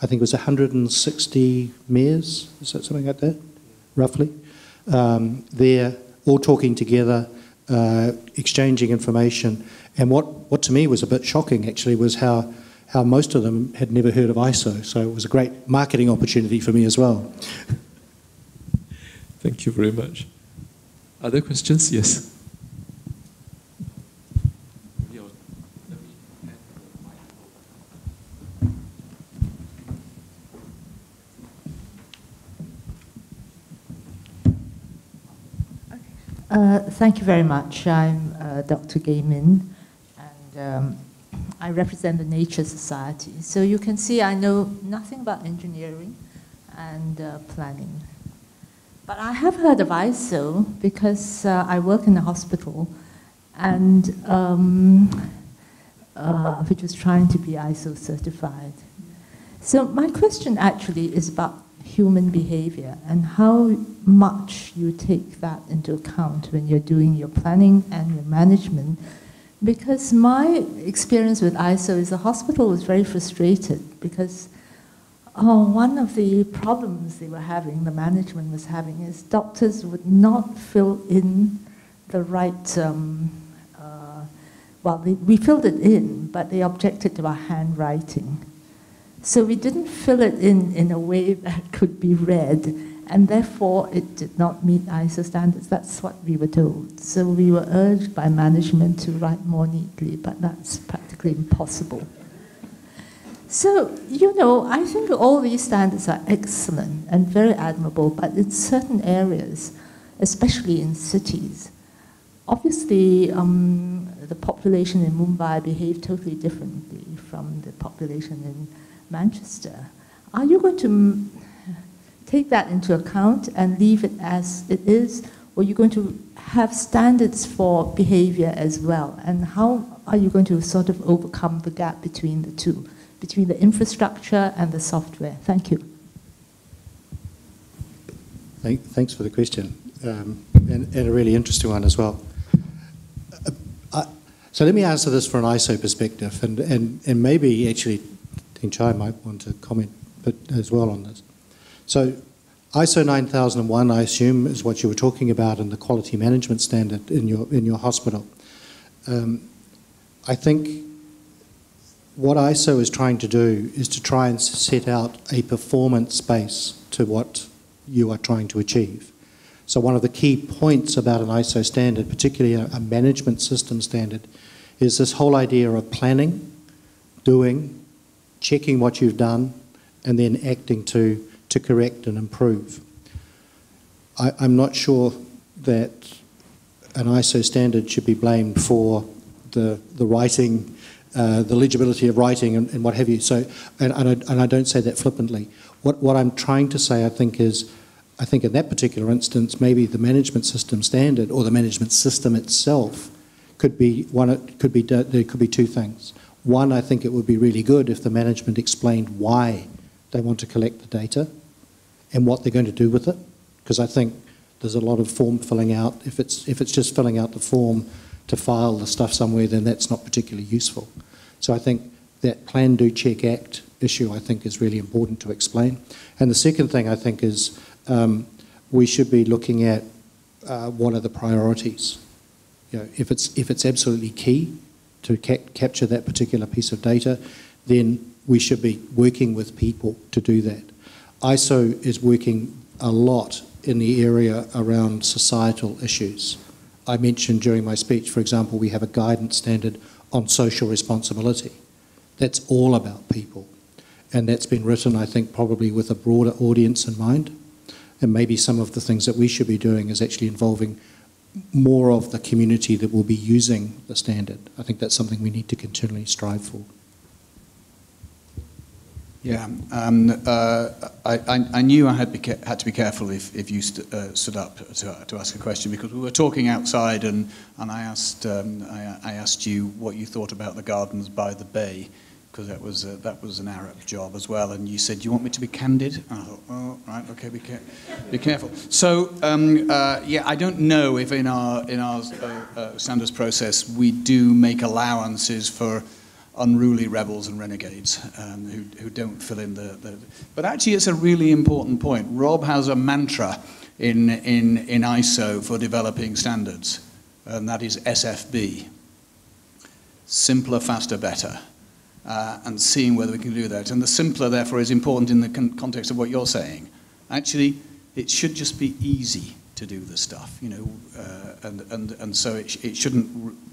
I think it was one hundred and sixty mayors, is that something like that, roughly? Um, they're all talking together, uh, exchanging information. And what, what to me was a bit shocking, actually, was how, how most of them had never heard of I S O. So it was a great marketing opportunity for me as well. Thank you very much. Other questions? Yes. Uh, thank you very much. I'm uh, Doctor Gay Min, and um, I represent the Nature Society. So you can see I know nothing about engineering and uh, planning. But I have heard of I S O because uh, I work in a hospital, and um, uh, which is trying to be I S O certified. So my question actually is about human behavior and how much you take that into account when you're doing your planning and your management. Because my experience with I S O is the hospital was very frustrated because oh, one of the problems they were having, the management was having, is doctors would not fill in the right, um, uh, well, they, we filled it in, but they objected to our handwriting. So we didn't fill it in in a way that could be read, and therefore it did not meet I S O standards. That's what we were told. So we were urged by management to write more neatly, but that's practically impossible. So, you know, I think all these standards are excellent and very admirable, but in certain areas, especially in cities, obviously um, the population in Mumbai behaved totally differently from the population in Manchester. Are you going to m take that into account and leave it as it is, or are you going to have standards for behavior as well? And how are you going to sort of overcome the gap between the two, between the infrastructure and the software? Thank you. Thank, thanks for the question, um, and, and a really interesting one as well. Uh, I, so let me answer this from an I S O perspective, and, and, and maybe actually Chai might want to comment but as well on this. So I S O nine thousand one, I assume, is what you were talking about in the quality management standard in your, in your hospital. Um, I think what I S O is trying to do is to try and set out a performance base to what you are trying to achieve. So one of the key points about an I S O standard, particularly a, a management system standard, is this whole idea of planning, doing, checking what you've done, and then acting to, to correct and improve. I, I'm not sure that an I S O standard should be blamed for the, the writing, uh, the legibility of writing and, and what have you. So, and, and, I, and I don't say that flippantly. What, what I'm trying to say, I think, is I think in that particular instance, maybe the management system standard or the management system itself could be one. It could be there could be two things. One, I think it would be really good if the management explained why they want to collect the data and what they're going to do with it, because I think there's a lot of form filling out. If it's if it's just filling out the form to file the stuff somewhere, then that's not particularly useful. So I think that plan, do, check, act issue I think is really important to explain. And the second thing I think is Um, we should be looking at uh, what are the priorities. You know, if it's if it's absolutely key to ca capture that particular piece of data, then we should be working with people to do that. I S O is working a lot in the area around societal issues. I mentioned during my speech, for example, we have a guidance standard on social responsibility. That's all about people, and that's been written, I think, probably with a broader audience in mind. And maybe some of the things that we should be doing is actually involving more of the community that will be using the standard. I think that's something we need to continually strive for. Yeah, um, uh, I, I, I knew I had, be had to be careful if, if you st uh, stood up to, to ask a question, because we were talking outside, and, and I, asked, um, I, I asked you what you thought about the gardens by the bay, because that was uh, that was an Arab job as well, and you said, "You want me to be candid?" And I thought, "Oh, right, okay, be, care be careful." So, um, uh, yeah, I don't know if in our in our uh, uh, standards process we do make allowances for unruly rebels and renegades um, who who don't fill in the, the. But actually, it's a really important point. Rob has a mantra in in in I S O for developing standards, and that is S F B: simpler, faster, better. Uh, and seeing whether we can do that. And the simpler, therefore, is important in the con context of what you're saying. Actually, it should just be easy to do the stuff, you know, uh, and, and, and so it, sh it shouldn't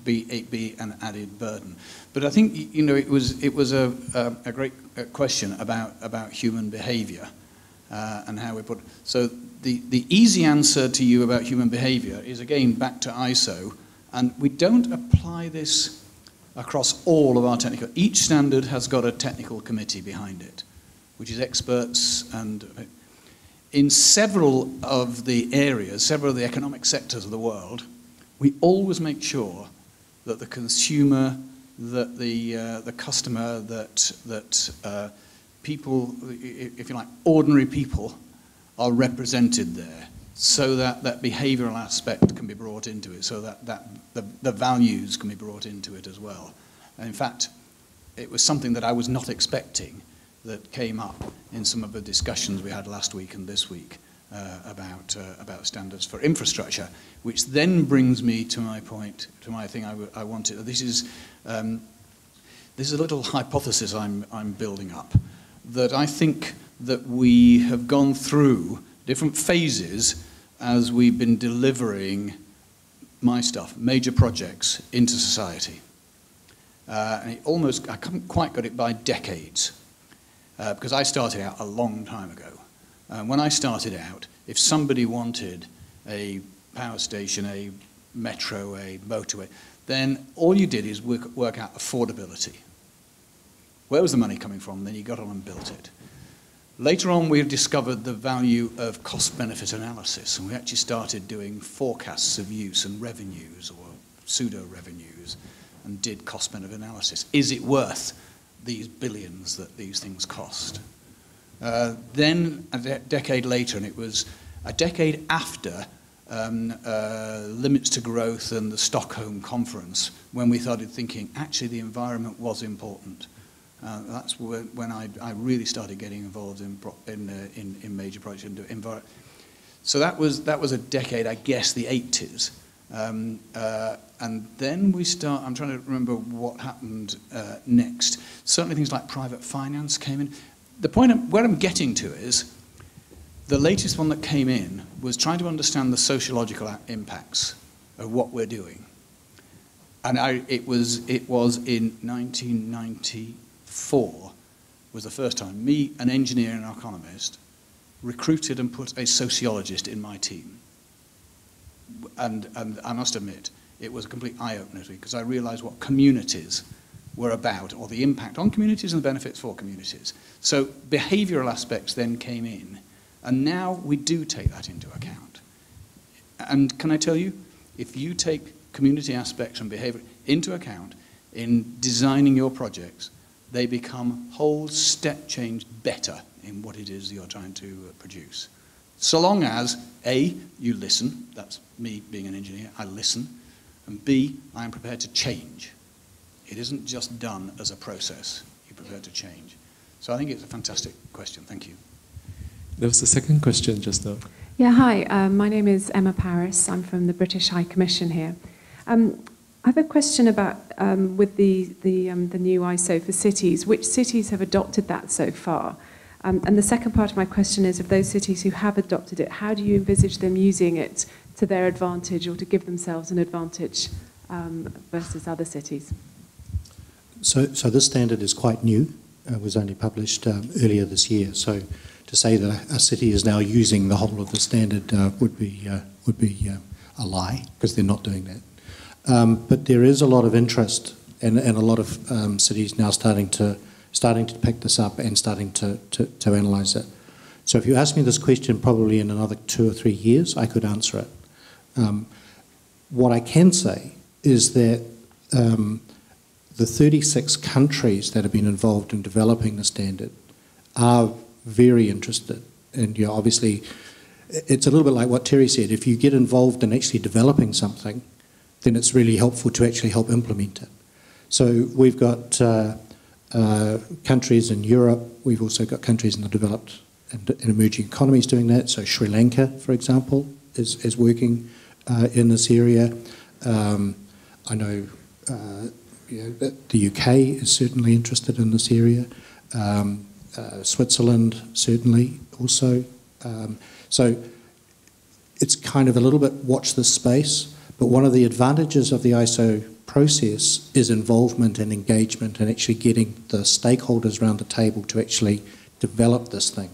be, it be an added burden. But I think, you know, it was, it was a, a, a great question about, about human behavior uh, and how we put... So the, the easy answer to you about human behavior is, again, back to I S O, and we don't apply this across all of our technical. Each standard has got a technical committee behind it, which is experts, and in several of the areas, several of the economic sectors of the world, we always make sure that the consumer, that the, uh, the customer, that, that uh, people, if you like, ordinary people are represented there, so that that behavioural aspect can be brought into it, so that, that the, the values can be brought into it as well. And in fact, it was something that I was not expecting that came up in some of the discussions we had last week and this week uh, about, uh, about standards for infrastructure, which then brings me to my point, to my thing I, w I wanted. This is, um, this is a little hypothesis I'm, I'm building up, that I think that we have gone through different phases as we've been delivering my stuff, major projects, into society. Uh, and it almost, I haven't quite got it by decades, uh, because I started out a long time ago. Um, when I started out, if somebody wanted a power station, a metro, a motorway, then all you did is work, work out affordability. Where was the money coming from? Then you got on and built it. Later on, we discovered the value of cost-benefit analysis, and we actually started doing forecasts of use and revenues, or pseudo-revenues, and did cost-benefit analysis. Is it worth these billions that these things cost? Uh, then, a de decade later, and it was a decade after um, uh, Limits to Growth and the Stockholm Conference, when we started thinking, actually, the environment was important. Uh, that's when, when I, I really started getting involved in in, uh, in, in major projects. So that was that was a decade, I guess, the eighties, um, uh, and then we start. I'm trying to remember what happened uh, next. Certainly, things like private finance came in. The point I'm, where I'm getting to is The latest one that came in was trying to understand the sociological impacts of what we're doing. And I, it, was, it was in nineteen ninety-four was the first time me, an engineer and an economist, recruited and put a sociologist in my team. And, and I must admit, it was a complete eye-opener to me because I realized what communities were about, or the impact on communities and the benefits for communities. So behavioral aspects then came in, and now we do take that into account. And can I tell you, if you take community aspects and behavior into account in designing your projects, they become whole step change better in what it is you're trying to produce. So long as, A, you listen, that's me being an engineer, I listen, and B, I am prepared to change. It isn't just done as a process, you're prepared to change. So I think it's a fantastic question, thank you. There was a second question just now. Yeah, hi, um, my name is Emma Paris, I'm from the British High Commission here. Um, I have a question about, um, with the, the, um, the new I S O for cities, which cities have adopted that so far? Um, and the second part of my question is, of those cities who have adopted it, how do you envisage them using it to their advantage or to give themselves an advantage um, versus other cities? So, so this standard is quite new. It was only published um, earlier this year. So to say that a city is now using the whole of the standard uh, would be, uh, would be uh, a lie, because they're not doing that. Um, but there is a lot of interest, and, and a lot of um, cities now starting to starting to pick this up and starting to, to, to analyse it. So if you ask me this question probably in another two or three years, I could answer it. Um, what I can say is that um, the thirty-six countries that have been involved in developing the standard are very interested. And you know, obviously, it's a little bit like what Terry said. If you get involved in actually developing something, then it's really helpful to actually help implement it. So we've got uh, uh, countries in Europe, we've also got countries in the developed and, and emerging economies doing that. So Sri Lanka, for example, is, is working uh, in this area. Um, I know, uh, you know that the U K is certainly interested in this area. Um, uh, Switzerland, certainly, also. Um, so it's kind of a little bit watch this space. But one of the advantages of the I S O process is involvement and engagement and actually getting the stakeholders around the table to actually develop this thing.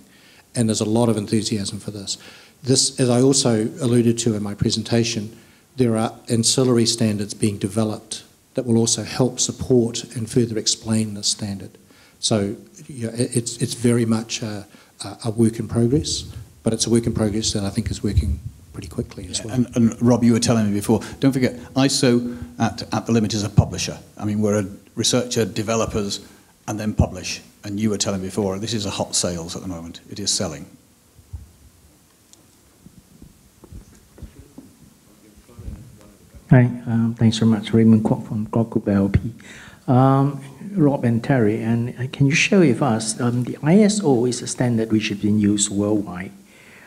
And there's a lot of enthusiasm for this. This, as I also alluded to in my presentation, there are ancillary standards being developed that will also help support and further explain this standard. So you know, it's, it's very much a, a work in progress, but it's a work in progress that I think is working pretty quickly as well. And, and Rob, you were telling me before, don't forget, I S O at, at the limit is a publisher. I mean, we're a researcher, developers, and then publish. And you were telling me before, this is a hot sales at the moment. It is selling. Hi, um, thanks very much. Raymond Kwok from Kwok Group L P. Um, Rob and Terry, and can you share with us, um, the I S O is a standard which has been used worldwide.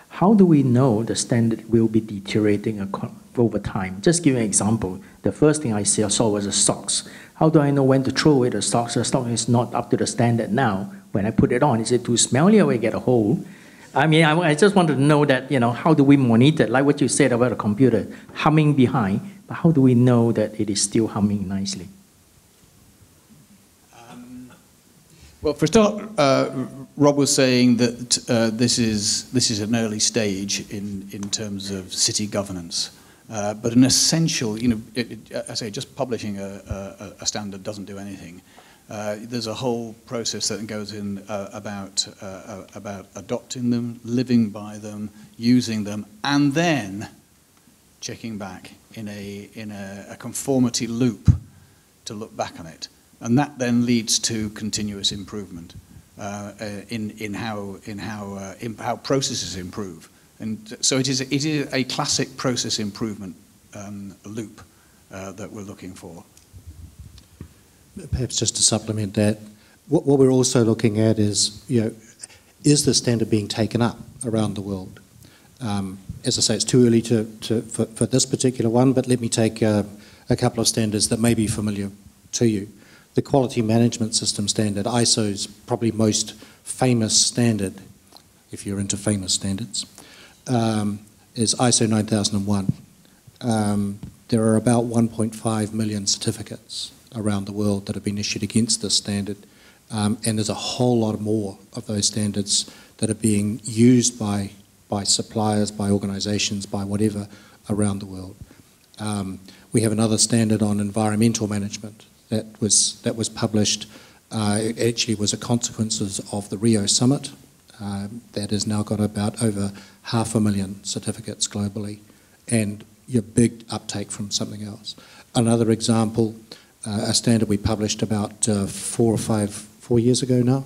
How do we know the standard will be deteriorating over time? Just give an example. The first thing I saw was the socks. How do I know when to throw away the socks? The sock is not up to the standard now. When I put it on, is it too smelly or will I get a hole? I mean, I, I just wanted to know that, you know, how do we monitor? Like what you said about a computer, humming behind, but how do we know that it is still humming nicely? Well, for a start, uh, Rob was saying that uh, this is this is an early stage in in terms of city governance, uh, but an essential, you know, it, it, I say just publishing a, a, a standard doesn't do anything. Uh, there's a whole process that goes in uh, about uh, about adopting them, living by them, using them, and then checking back in a in a, a conformity loop to look back on it. And that then leads to continuous improvement uh, in in how in how uh, in how processes improve, and so it is. A, it is a classic process improvement um, loop uh, that we're looking for. Perhaps just to supplement that, what, what we're also looking at is, you know, is the standard being taken up around the world? Um, as I say, it's too early to, to for, for this particular one, but let me take uh, a couple of standards that may be familiar to you. The Quality Management System Standard, I S O's probably most famous standard, if you're into famous standards, um, is I S O nine thousand one. Um, there are about one point five million certificates around the world that have been issued against this standard, um, and there's a whole lot more of those standards that are being used by, by suppliers, by organisations, by whatever around the world. Um, we have another standard on environmental management that was, that was published. Uh, it actually was a consequence of the Rio Summit. Um, that has now got about over half a million certificates globally, and your big uptake from something else. Another example, uh, a standard we published about uh, four or five, four years ago now,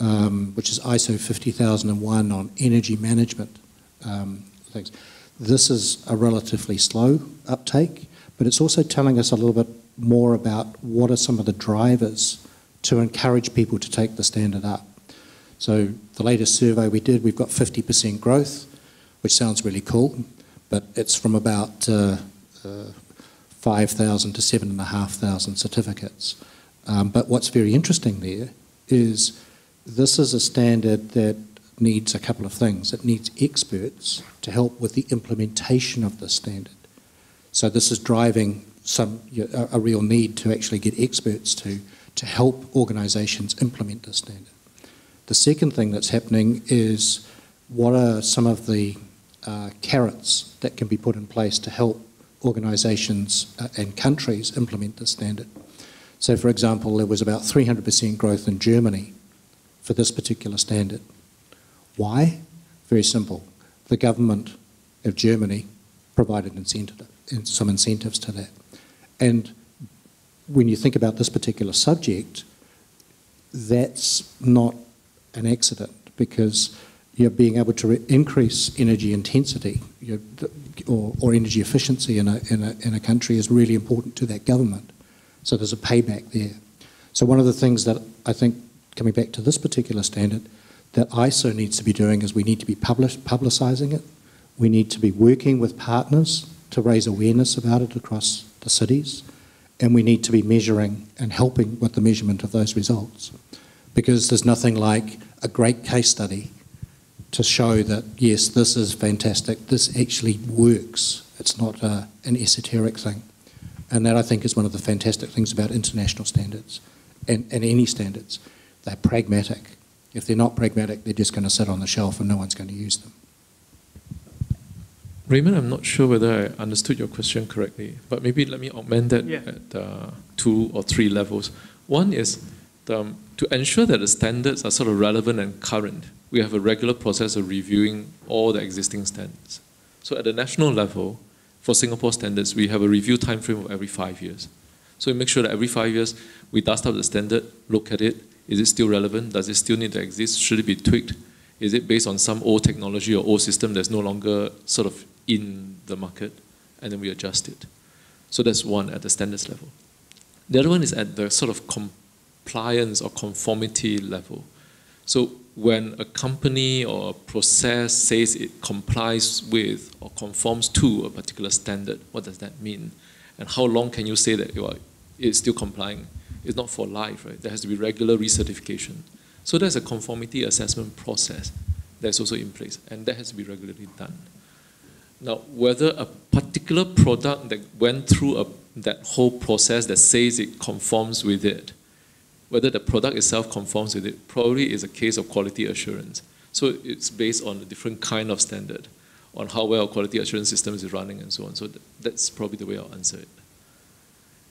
um, which is I S O fifty thousand one on energy management um, things. This is a relatively slow uptake, but it's also telling us a little bit more about what are some of the drivers to encourage people to take the standard up. So the latest survey we did, we've got fifty percent growth, which sounds really cool, but it's from about uh, uh, five thousand to seven thousand five hundred certificates. Um, but what's very interesting there is this is a standard that needs a couple of things. It needs experts to help with the implementation of the standard. So this is driving some a, a real need to actually get experts to, to help organisations implement the standard. The second thing that's happening is what are some of the uh, carrots that can be put in place to help organisations uh, and countries implement the standard. So for example, there was about three hundred percent growth in Germany for this particular standard. Why? Very simple. The government of Germany provided incentive, some incentives to that. And when you think about this particular subject, that's not an accident, because you're being able to re increase energy intensity you know, or, or energy efficiency in a, in, a, in a country is really important to that government. So there's a payback there. So one of the things that I think, coming back to this particular standard, that I S O needs to be doing is we need to be publish, publicising it. We need to be working with partners to raise awareness about it across the cities, and we need to be measuring and helping with the measurement of those results. Because there's nothing like a great case study to show that, yes, this is fantastic, this actually works. It's not uh, an esoteric thing. And that, I think, is one of the fantastic things about international standards and, and any standards. They're pragmatic. If they're not pragmatic, they're just going to sit on the shelf and no one's going to use them. Raymond, I'm not sure whether I understood your question correctly, but maybe let me augment that yeah. at uh, two or three levels. One is, Um, to ensure that the standards are sort of relevant and current, we have a regular process of reviewing all the existing standards. So at the national level, for Singapore standards, we have a review time frame of every five years. So we make sure that every five years, we dust up the standard, look at it, is it still relevant, does it still need to exist, should it be tweaked, is it based on some old technology or old system that's no longer sort of in the market, and then we adjust it. So that's one at the standards level. The other one is at the sort of comp compliance or conformity level. So when a company or a process says it complies with or conforms to a particular standard, what does that mean? And how long can you say that you are, it's still complying? It's not for life, right? There has to be regular recertification. So there's a conformity assessment process that's also in place, and that has to be regularly done. Now, whether a particular product that went through a, that whole process that says it conforms with it, whether the product itself conforms with it, probably is a case of quality assurance. So it's based on a different kind of standard, on how well quality assurance system is running and so on. So that's probably the way I'll answer it.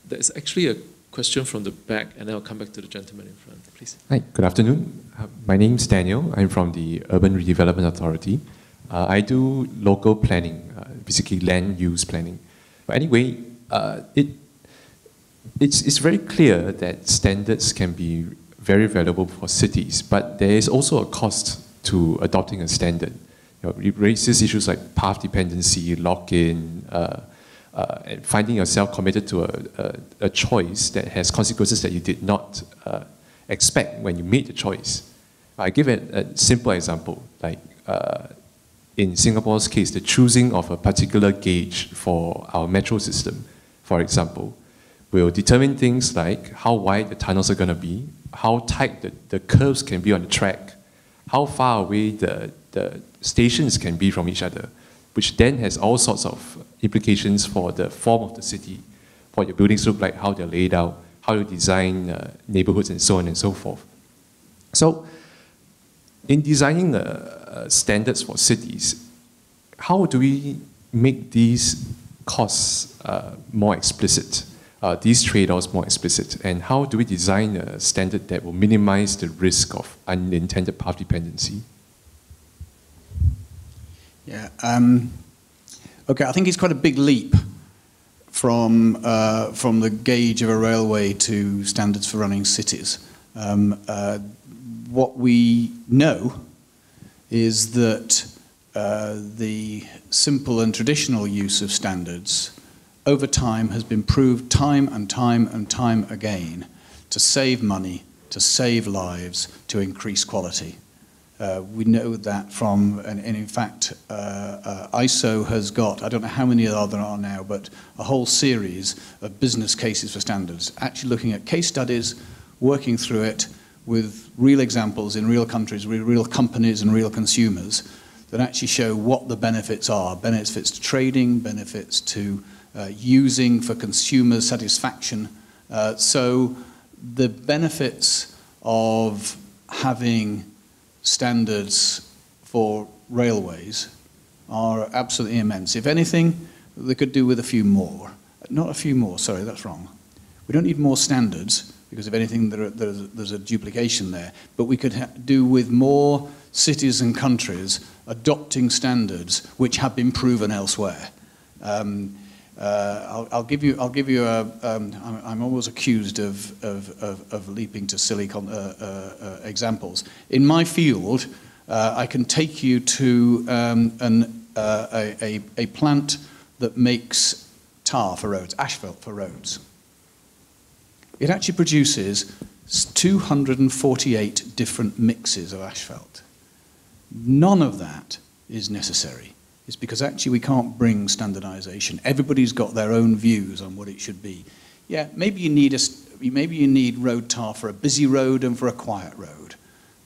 There's actually a question from the back, and then I'll come back to the gentleman in front, please. Hi, good afternoon. Uh, my name's Daniel. I'm from the Urban Redevelopment Authority. Uh, I do local planning, uh, basically land use planning. But anyway, uh, it It's, it's very clear that standards can be very valuable for cities, but there is also a cost to adopting a standard. You know, it raises issues like path dependency, lock-in, uh, uh, and finding yourself committed to a, a, a choice that has consequences that you did not uh, expect when you made the choice. I give a, a simple example. Like uh, in Singapore's case, the choosing of a particular gauge for our metro system, for example, will determine things like how wide the tunnels are going to be, how tight the, the curves can be on the track, how far away the the stations can be from each other, which then has all sorts of implications for the form of the city, what your buildings look like, how they're laid out, how you design uh, neighborhoods, and so on and so forth. So in designing uh, standards for cities, how do we make these costs uh, more explicit, uh, these trade-offs more explicit, and how do we design a standard that will minimize the risk of unintended path dependency? Yeah, um, okay, I think it's quite a big leap from, uh, from the gauge of a railway to standards for running cities. Um, uh, what we know is that uh, the simple and traditional use of standards over time has been proved time and time and time again to save money, to save lives, to increase quality. Uh, we know that from, and, and in fact, uh, uh, I S O has got, I don't know how many are there are now, but a whole series of business cases for standards, actually looking at case studies, working through it with real examples in real countries, real, real companies and real consumers that actually show what the benefits are, benefits to trading, benefits to uh, using for consumer satisfaction. Uh, so the benefits of having standards for railways are absolutely immense. If anything, they could do with a few more. Not a few more, sorry, that's wrong. We don't need more standards, because if anything, there are, there's, a, there's a duplication there. But we could ha do with more cities and countries adopting standards which have been proven elsewhere. Um, uh, I'll, I'll give you, I'll give you a, um, I'm, I'm always accused of, of, of, of leaping to silly con uh, uh, uh, examples. In my field, uh, I can take you to um, an, uh, a, a, a plant that makes tar for roads, asphalt for roads. It actually produces two hundred forty-eight different mixes of asphalt. None of that is necessary. It's because actually we can't bring standardization. Everybody's got their own views on what it should be. Yeah, maybe you need a, maybe you need road tar for a busy road and for a quiet road,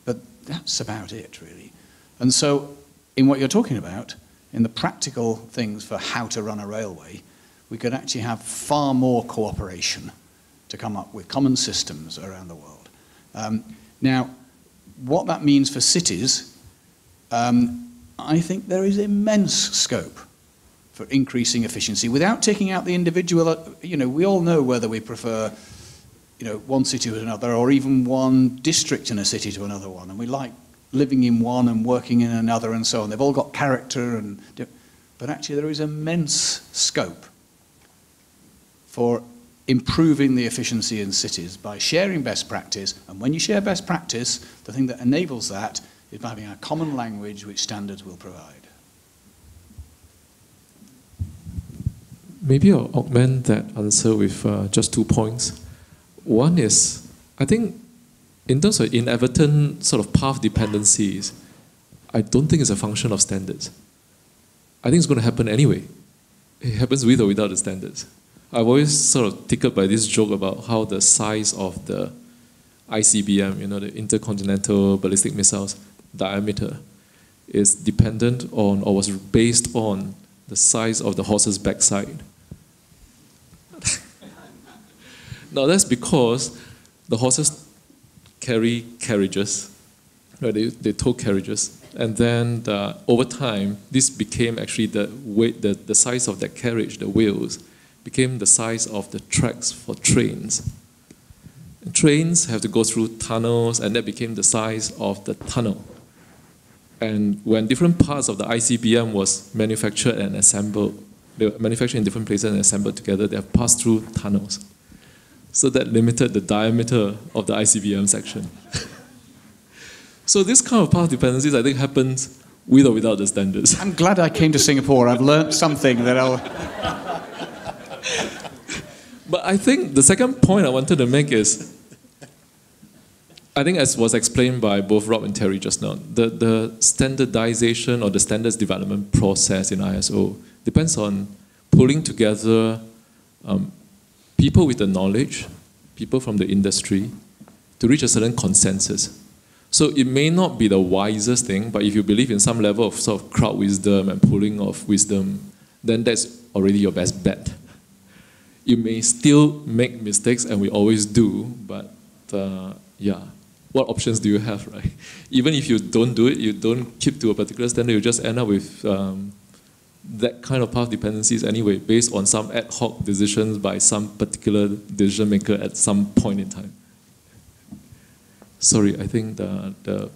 but that's about it, really. And so in what you're talking about, in the practical things for how to run a railway, we could actually have far more cooperation to come up with common systems around the world. Um, now, what that means for cities, um, I think there is immense scope for increasing efficiency without taking out the individual. You know, we all know whether we prefer, you know, one city to another, or even one district in a city to another one, and we like living in one and working in another and so on. They've all got character, and but actually there is immense scope for improving the efficiency in cities by sharing best practice. And when you share best practice, the thing that enables that is by having a common language which standards will provide. Maybe I'll augment that answer with uh, just two points. One is, I think in terms of inadvertent sort of path dependencies, I don't think it's a function of standards. I think it's going to happen anyway. It happens with or without the standards. I've always sort of tickled by this joke about how the size of the I C B M, you know, the Intercontinental Ballistic Missiles diameter, is dependent on or was based on the size of the horse's backside. Now that's because the horses carry carriages, right? They, they tow carriages, and then the, over time, this became actually the weight, the, the size of that carriage, the wheels, became the size of the tracks for trains. And trains have to go through tunnels, and that became the size of the tunnel. And when different parts of the I C B M was manufactured and assembled, they were manufactured in different places and assembled together, they have passed through tunnels. So that limited the diameter of the I C B M section. So this kind of path dependencies, I think, happens with or without the standards. I'm glad I came to Singapore. I've learned something that I'll... But I think the second point I wanted to make is, I think as was explained by both Rob and Terry just now, the, the standardization or the standards development process in I S O depends on pulling together um, people with the knowledge, people from the industry, to reach a certain consensus. So it may not be the wisest thing, but if you believe in some level of sort of crowd wisdom and pooling of wisdom, then that's already your best bet. You may still make mistakes, and we always do, but uh, yeah. What options do you have, right? Even if you don't do it, you don't keep to a particular standard, you just end up with um, that kind of path dependencies anyway, based on some ad hoc decisions by some particular decision maker at some point in time. Sorry, I think the, the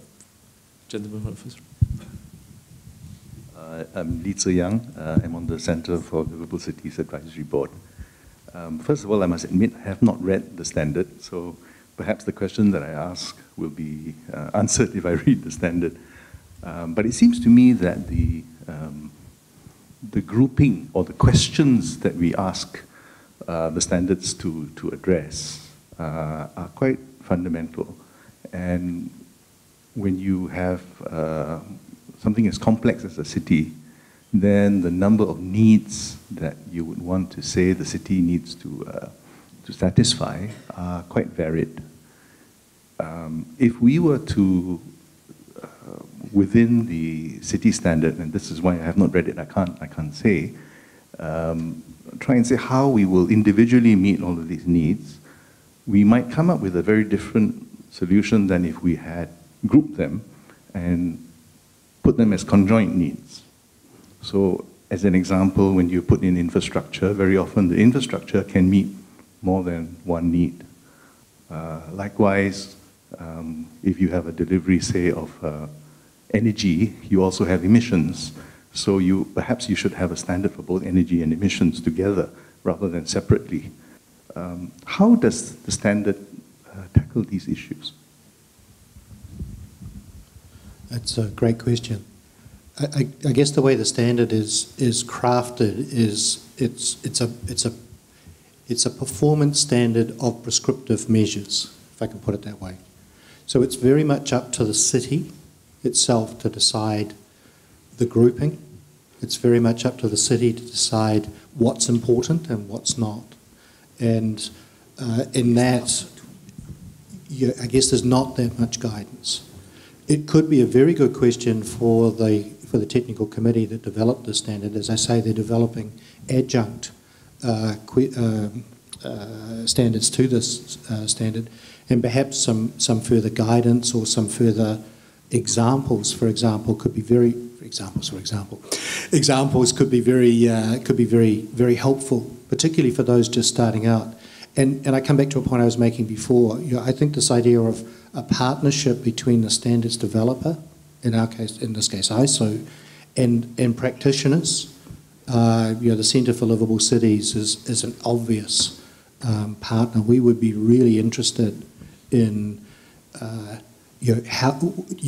gentleman from the first row. I'm Lee Tse Yang. Uh, I'm on the Centre for Liveable Cities Advisory Board. Um, first of all, I must admit, I have not read the standard, so perhaps the question that I ask will be uh, answered if I read the standard. Um, but it seems to me that the, um, the grouping or the questions that we ask uh, the standards to, to address uh, are quite fundamental. And when you have uh, something as complex as a city, then the number of needs that you would want to say the city needs to, uh, to satisfy are quite varied. Um, if we were to, uh, within the city standard, and this is why I have not read it, I can't, I can't say, um, try and say how we will individually meet all of these needs, we might come up with a very different solution than if we had grouped them and put them as conjoint needs. So, as an example, when you put in infrastructure, very often the infrastructure can meet more than one need. Uh, likewise, um, if you have a delivery, say, of uh, energy, you also have emissions. So you, perhaps you should have a standard for both energy and emissions together rather than separately. Um, how does the standard uh, tackle these issues? That's a great question. I, I, I guess the way the standard is is crafted is it's it's a it's a It's a performance standard of prescriptive measures, if I can put it that way. So it's very much up to the city itself to decide the grouping. It's very much up to the city to decide what's important and what's not. And uh, in that, you, I guess there's not that much guidance. It could be a very good question for the, for the technical committee that developed the standard. As I say, they're developing adjunct Uh, uh, uh, standards to this uh, standard, and perhaps some, some further guidance or some further examples, for example, could be very examples, for example, examples could be very uh, could be very very helpful, particularly for those just starting out. And and I come back to a point I was making before. You know, I think this idea of a partnership between the standards developer, in our case, in this case, I S O, and and practitioners. Uh, you know, the Centre for Liveable Cities is, is an obvious um, partner. We would be really interested in uh, you know, how,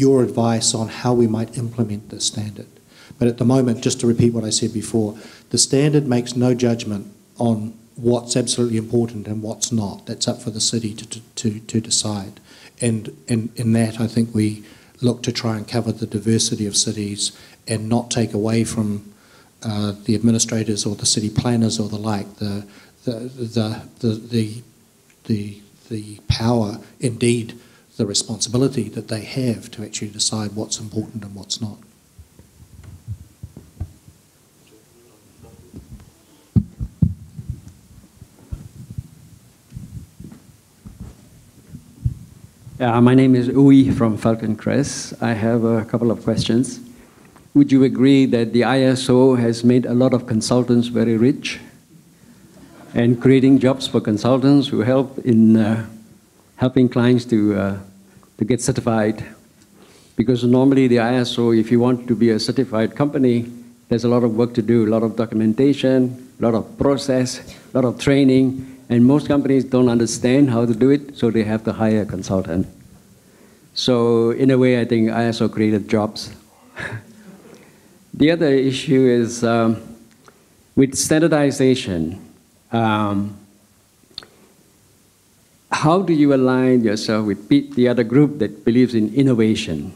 your advice on how we might implement this standard. But at the moment, just to repeat what I said before, the standard makes no judgment on what's absolutely important and what's not. That's up for the city to, to, to decide. And in that, I think we look to try and cover the diversity of cities and not take away from Uh, the administrators or the city planners or the like, the the the the the the, the power, indeed, the responsibility that they have to actually decide what's important and what's not. Uh, my name is Uwe from Falcon Crest. I have a couple of questions. Would you agree that the I S O has made a lot of consultants very rich, and creating jobs for consultants who help in uh, helping clients to, uh, to get certified? Because normally the I S O, if you want to be a certified company, there's a lot of work to do, a lot of documentation, a lot of process, a lot of training, and most companies don't understand how to do it, so they have to hire a consultant. So in a way, I think I S O created jobs. The other issue is um, with standardization, um, how do you align yourself with the other group that believes in innovation?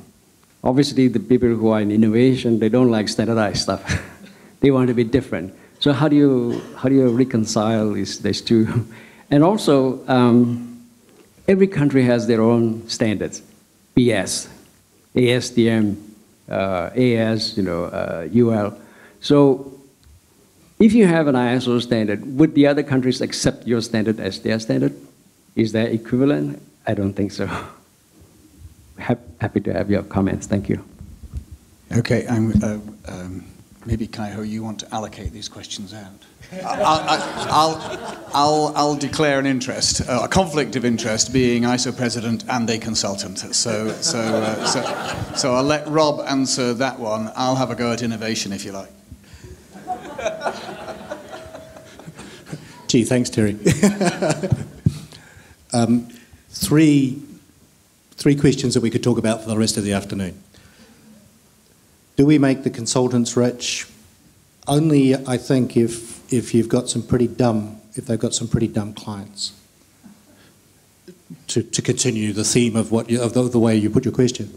Obviously, the people who are in innovation, they don't like standardized stuff. They want to be different. So how do you, how do you reconcile these, these two? And also, um, every country has their own standards. B S, A S D M, uh, A S, you know, uh, U L. So if you have an I S O standard, would the other countries accept your standard as their standard? Is that equivalent? I don't think so. Happy to have your comments. Thank you. Okay, I'm, uh, um, maybe Kai Hoe, you want to allocate these questions out? I'll, I'll, I'll, I'll declare an interest, uh, a conflict of interest, being I S O president and a consultant. So, so, uh, so, so I'll let Rob answer that one. I'll have a go at innovation, if you like. Gee, thanks, Terry. um, three, three questions that we could talk about for the rest of the afternoon. Do we make the consultants rich? Only, I think, if if you've got some pretty dumb, if they've got some pretty dumb clients. To to continue the theme of what you, of the, the way you put your question,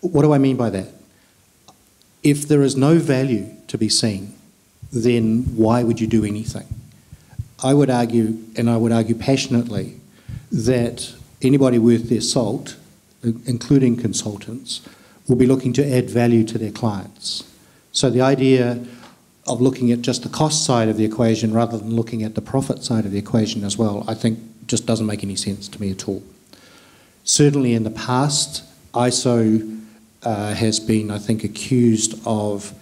what do I mean by that? If there is no value to be seen, then why would you do anything? I would argue, and I would argue passionately, that anybody worth their salt, including consultants, will be looking to add value to their clients. So the idea of looking at just the cost side of the equation rather than looking at the profit side of the equation as well, I think just doesn't make any sense to me at all. Certainly in the past, I S O uh, has been, I think, accused of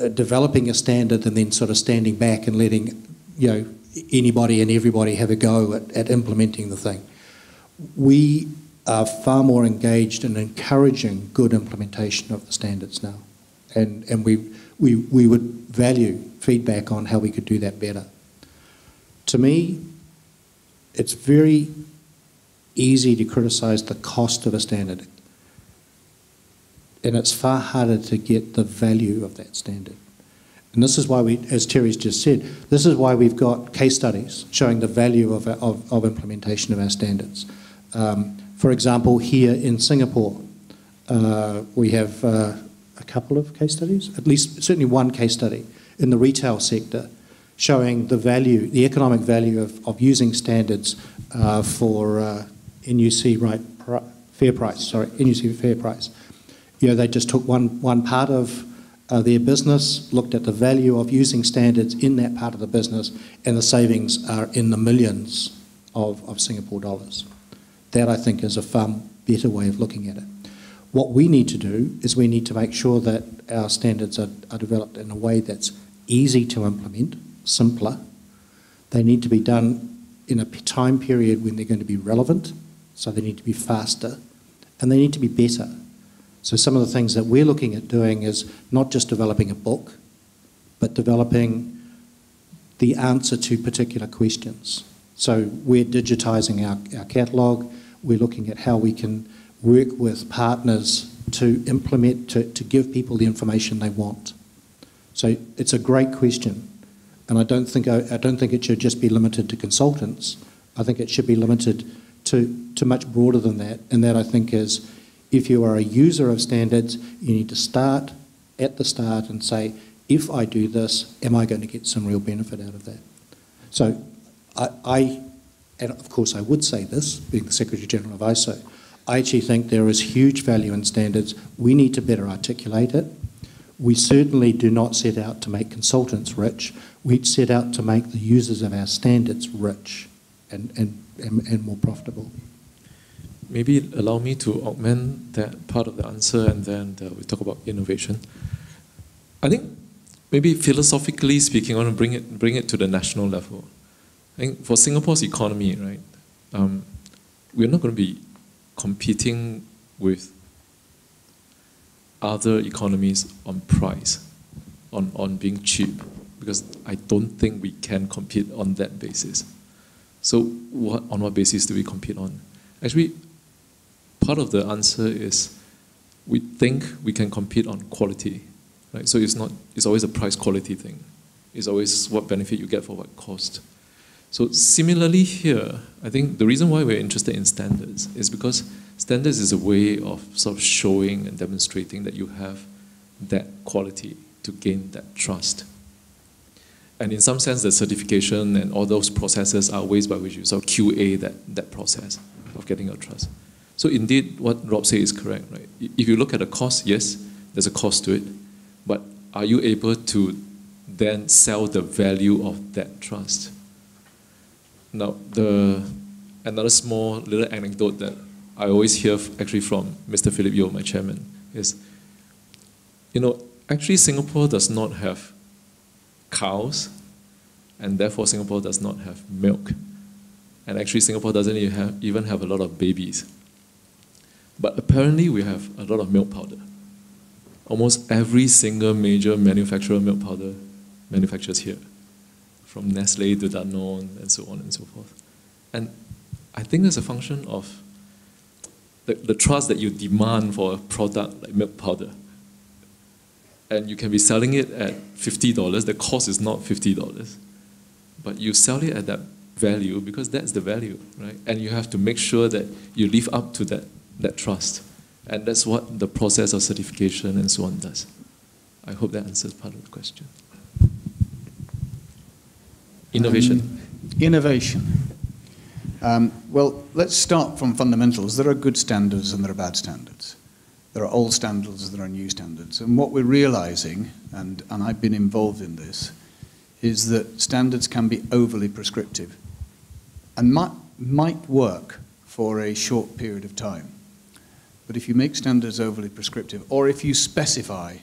uh, developing a standard and then sort of standing back and letting, you know, anybody and everybody have a go at, at implementing the thing. We are far more engaged in encouraging good implementation of the standards now. And, and we, we, we would value feedback on how we could do that better. To me, it's very easy to criticise the cost of a standard. And it's far harder to get the value of that standard. And this is why we, as Terry's just said, this is why we've got case studies showing the value of, our, of, of implementation of our standards. Um, For example, here in Singapore, uh, we have uh, a couple of case studies, at least certainly one case study in the retail sector showing the value, the economic value of, of using standards uh, for uh, N U C right, pr fair price, sorry, N U C fair price. You know, they just took one, one part of uh, their business, looked at the value of using standards in that part of the business, and the savings are in the millions of, of Singapore dollars. That, I think, is a far better way of looking at it. What we need to do is we need to make sure that our standards are, are developed in a way that's easy to implement, simpler. They need to be done in a time period when they're going to be relevant, so they need to be faster, and they need to be better. So some of the things that we're looking at doing is not just developing a book, but developing the answer to particular questions. So we're digitising our, our catalogue. We're looking at how we can work with partners to implement, to, to give people the information they want. So it's a great question. And I don't think, I, I don't think it should just be limited to consultants. I think it should be limited to, to much broader than that. And that, I think, is if you are a user of standards, you need to start at the start and say, if I do this, am I going to get some real benefit out of that? So I, I, and of course I would say this, being the Secretary-General of I S O, I actually think there is huge value in standards. We need to better articulate it. We certainly do not set out to make consultants rich. We set out to make the users of our standards rich and, and, and, and more profitable. Maybe allow me to augment that part of the answer, and then uh, we talk about innovation. I think maybe philosophically speaking, I want to bring it, bring it to the national level. I think for Singapore's economy, right, um, we're not going to be competing with other economies on price, on, on being cheap, because I don't think we can compete on that basis. So what, on what basis do we compete on? Actually, part of the answer is we think we can compete on quality, right? So it's, not, it's always a price-quality thing. It's always what benefit you get for what cost. So similarly here, I think the reason why we're interested in standards is because standards is a way of sort of showing and demonstrating that you have that quality to gain that trust. And in some sense, the certification and all those processes are ways by which you sort of Q A that, that process of getting your trust. So indeed, what Rob said is correct, right? If you look at the cost, yes, there's a cost to it, but are you able to then sell the value of that trust? Now, the another small little anecdote that I always hear actually from Mister Philip Yeo, my chairman, is, you know, actually Singapore does not have cows, and therefore Singapore does not have milk. And actually Singapore doesn't even have, even have a lot of babies. But apparently we have a lot of milk powder. Almost every single major manufacturer of milk powder manufactures here, from Nestle to Danone and so on and so forth. And I think that's a function of the, the trust that you demand for a product like milk powder. And you can be selling it at fifty dollars, the cost is not fifty dollars. But you sell it at that value because that's the value, right? And you have to make sure that you live up to that, that trust. And that's what the process of certification and so on does. I hope that answers part of the question. Innovation. Um, innovation. Um, well, let's start from fundamentals. There are good standards and there are bad standards. There are old standards, there are new standards. And what we're realizing, and, and I've been involved in this, is that standards can be overly prescriptive and might, might work for a short period of time. But if you make standards overly prescriptive, or if you specify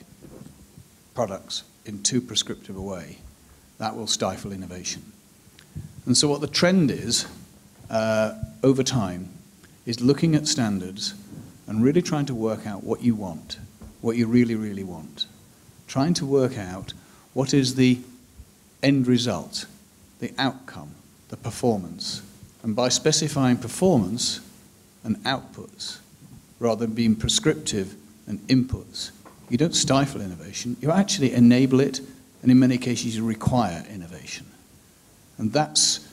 products in too prescriptive a way, that will stifle innovation. And so what the trend is, uh, over time, is looking at standards and really trying to work out what you want, what you really, really want. Trying to work out what is the end result, the outcome, the performance. And by specifying performance and outputs, rather than being prescriptive and inputs, you don't stifle innovation, you actually enable it, and in many cases you require innovation. And that's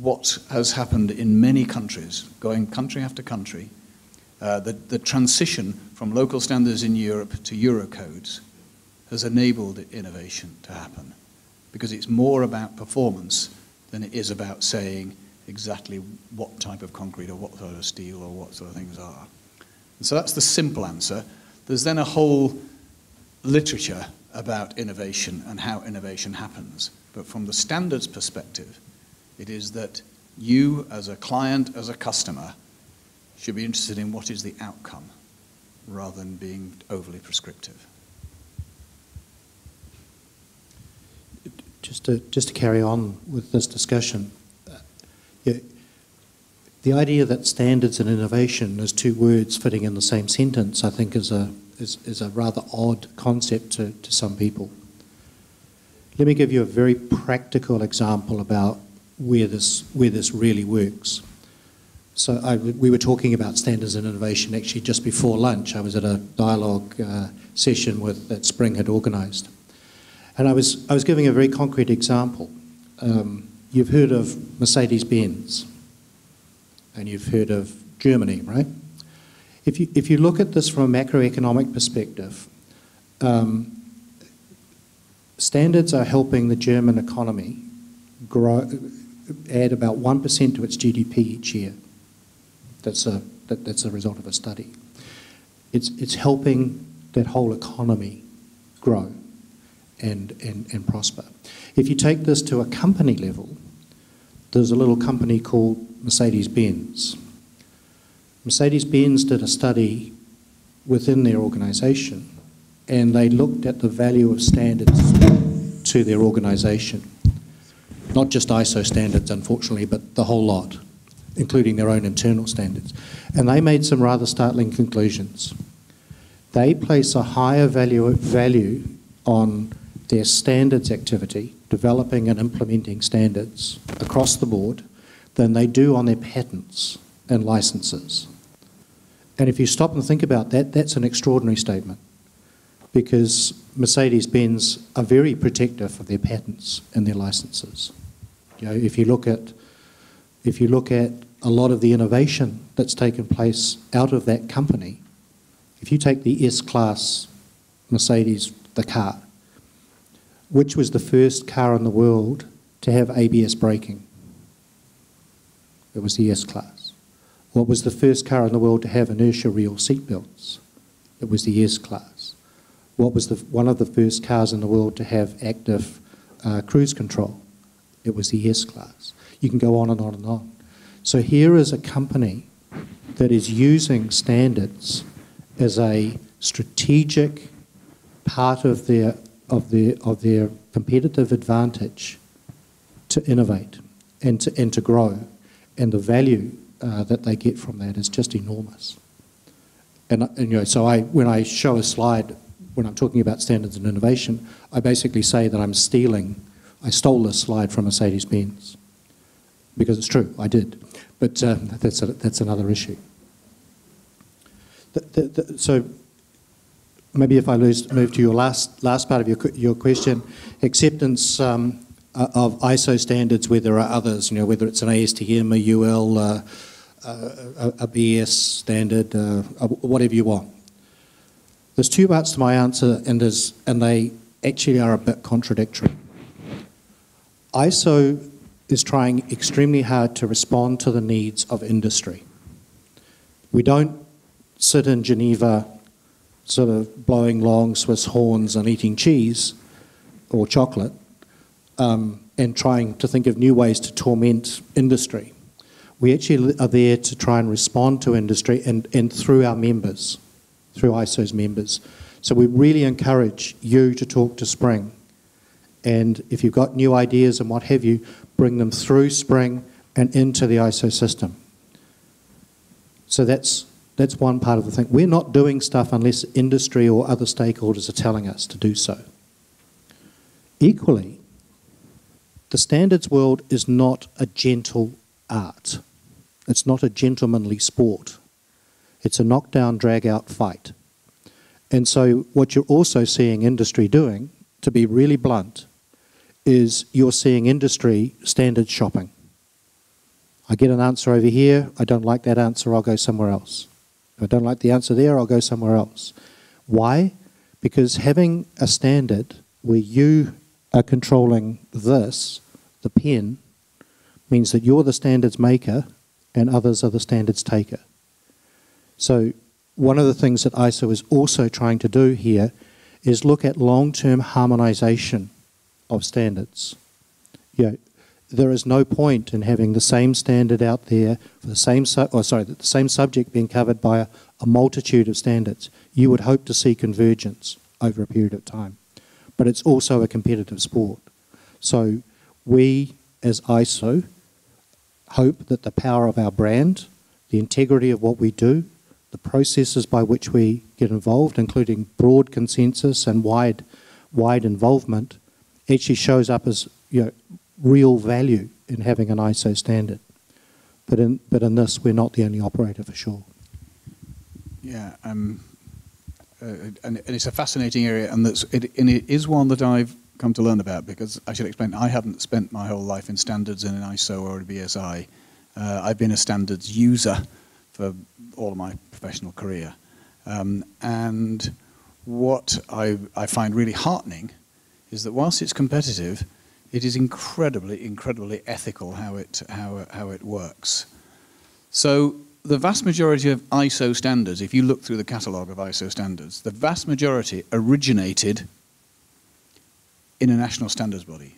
what has happened in many countries, going country after country. Uh, the, the transition from local standards in Europe to Eurocodes has enabled innovation to happen because it's more about performance than it is about saying exactly what type of concrete or what sort of steel or what sort of things are. And so that's the simple answer. There's then a whole literature about innovation and how innovation happens. But from the standards perspective, it is that you as a client, as a customer, should be interested in what is the outcome rather than being overly prescriptive. Just to, just to carry on with this discussion, uh, yeah, the idea that standards and innovation as two words fitting in the same sentence, I think, is a, is, is a rather odd concept to, to some people. Let me give you a very practical example about where this, where this really works. So I, we were talking about standards and innovation actually just before lunch. I was at a dialogue uh, session with, that Spring had organised. And I was, I was giving a very concrete example. Um, you've heard of Mercedes-Benz, and you've heard of Germany, right? If you, if you look at this from a macroeconomic perspective, um, standards are helping the German economy grow, add about one percent to its G D P each year. That's a, that, that's a result of a study. It's, it's helping that whole economy grow and, and, and prosper. If you take this to a company level, there's a little company called Mercedes-Benz. Mercedes-Benz did a study within their organisation and they looked at the value of standards to their organisation. Not just I S O standards, unfortunately, but the whole lot, including their own internal standards. And they made some rather startling conclusions. They place a higher value, value on their standards activity, developing and implementing standards across the board, than they do on their patents and licenses. And if you stop and think about that, that's an extraordinary statement because Mercedes-Benz are very protective of their patents and their licenses. You know, if you look at If you look at a lot of the innovation that's taken place out of that company, if you take the S-Class Mercedes, the car, which was the first car in the world to have A B S braking, it was the S-Class. what was the first car in the world to have inertia rear seatbelts? It was the S-Class. What was the, one of the first cars in the world to have active uh, cruise control? It was the S-Class. You can go on and on and on. So here is a company that is using standards as a strategic part of their, of their, of their competitive advantage to innovate and to, and to grow. And the value uh, that they get from that is just enormous. And, and you know, so I, when I show a slide, when I'm talking about standards and innovation, I basically say that I'm stealing, I stole this slide from Mercedes-Benz. Because it's true, I did. But um, that's, a, that's another issue. The, the, the, so maybe if I lose, move to your last, last part of your, your question, acceptance um, of I S O standards where there are others, you know, whether it's an A S T M, a U L, uh, uh, a B S standard, uh, whatever you want. There's two parts to my answer, and, there's, and they actually are a bit contradictory. I S O is trying extremely hard to respond to the needs of industry. We don't sit in Geneva sort of blowing long Swiss horns and eating cheese or chocolate um, and trying to think of new ways to torment industry. We actually are there to try and respond to industry and, and through our members, through I S O's members. So we really encourage you to talk to Spring. And if you've got new ideas and what have you, bring them through Spring and into the I S O system. So that's, that's one part of the thing. We're not doing stuff unless industry or other stakeholders are telling us to do so. Equally, the standards world is not a gentle art. It's not a gentlemanly sport. It's a knockdown, drag-out fight. And so what you're also seeing industry doing, to be really blunt, is you're seeing industry standard shopping. I get an answer over here, I don't like that answer, I'll go somewhere else. If I don't like the answer there, I'll go somewhere else. Why? Because having a standard where you are controlling this, the pen, means that you're the standards maker and others are the standards taker. So one of the things that I S O is also trying to do here is look at long-term harmonisation of standards. You know, there is no point in having the same standard out there for the same, su or sorry, the same subject being covered by a, a multitude of standards. You would hope to see convergence over a period of time, but it's also a competitive sport. So we, as I S O, hope that the power of our brand, the integrity of what we do, the processes by which we get involved, including broad consensus and wide, wide involvement, actually shows up as, you know, real value in having an I S O standard. But in, but in this, we're not the only operator for sure. Yeah, um, uh, and, and it's a fascinating area, and, that's, it, and it is one that I've come to learn about, because I should explain, I haven't spent my whole life in standards in an I S O or a B S I. Uh, I've been a standards user for all of my professional career. Um, and what I, I find really heartening is that whilst it's competitive, it is incredibly, incredibly ethical how it, how, how it works. So the vast majority of I S O standards, if you look through the catalogue of I S O standards, the vast majority originated in a national standards body,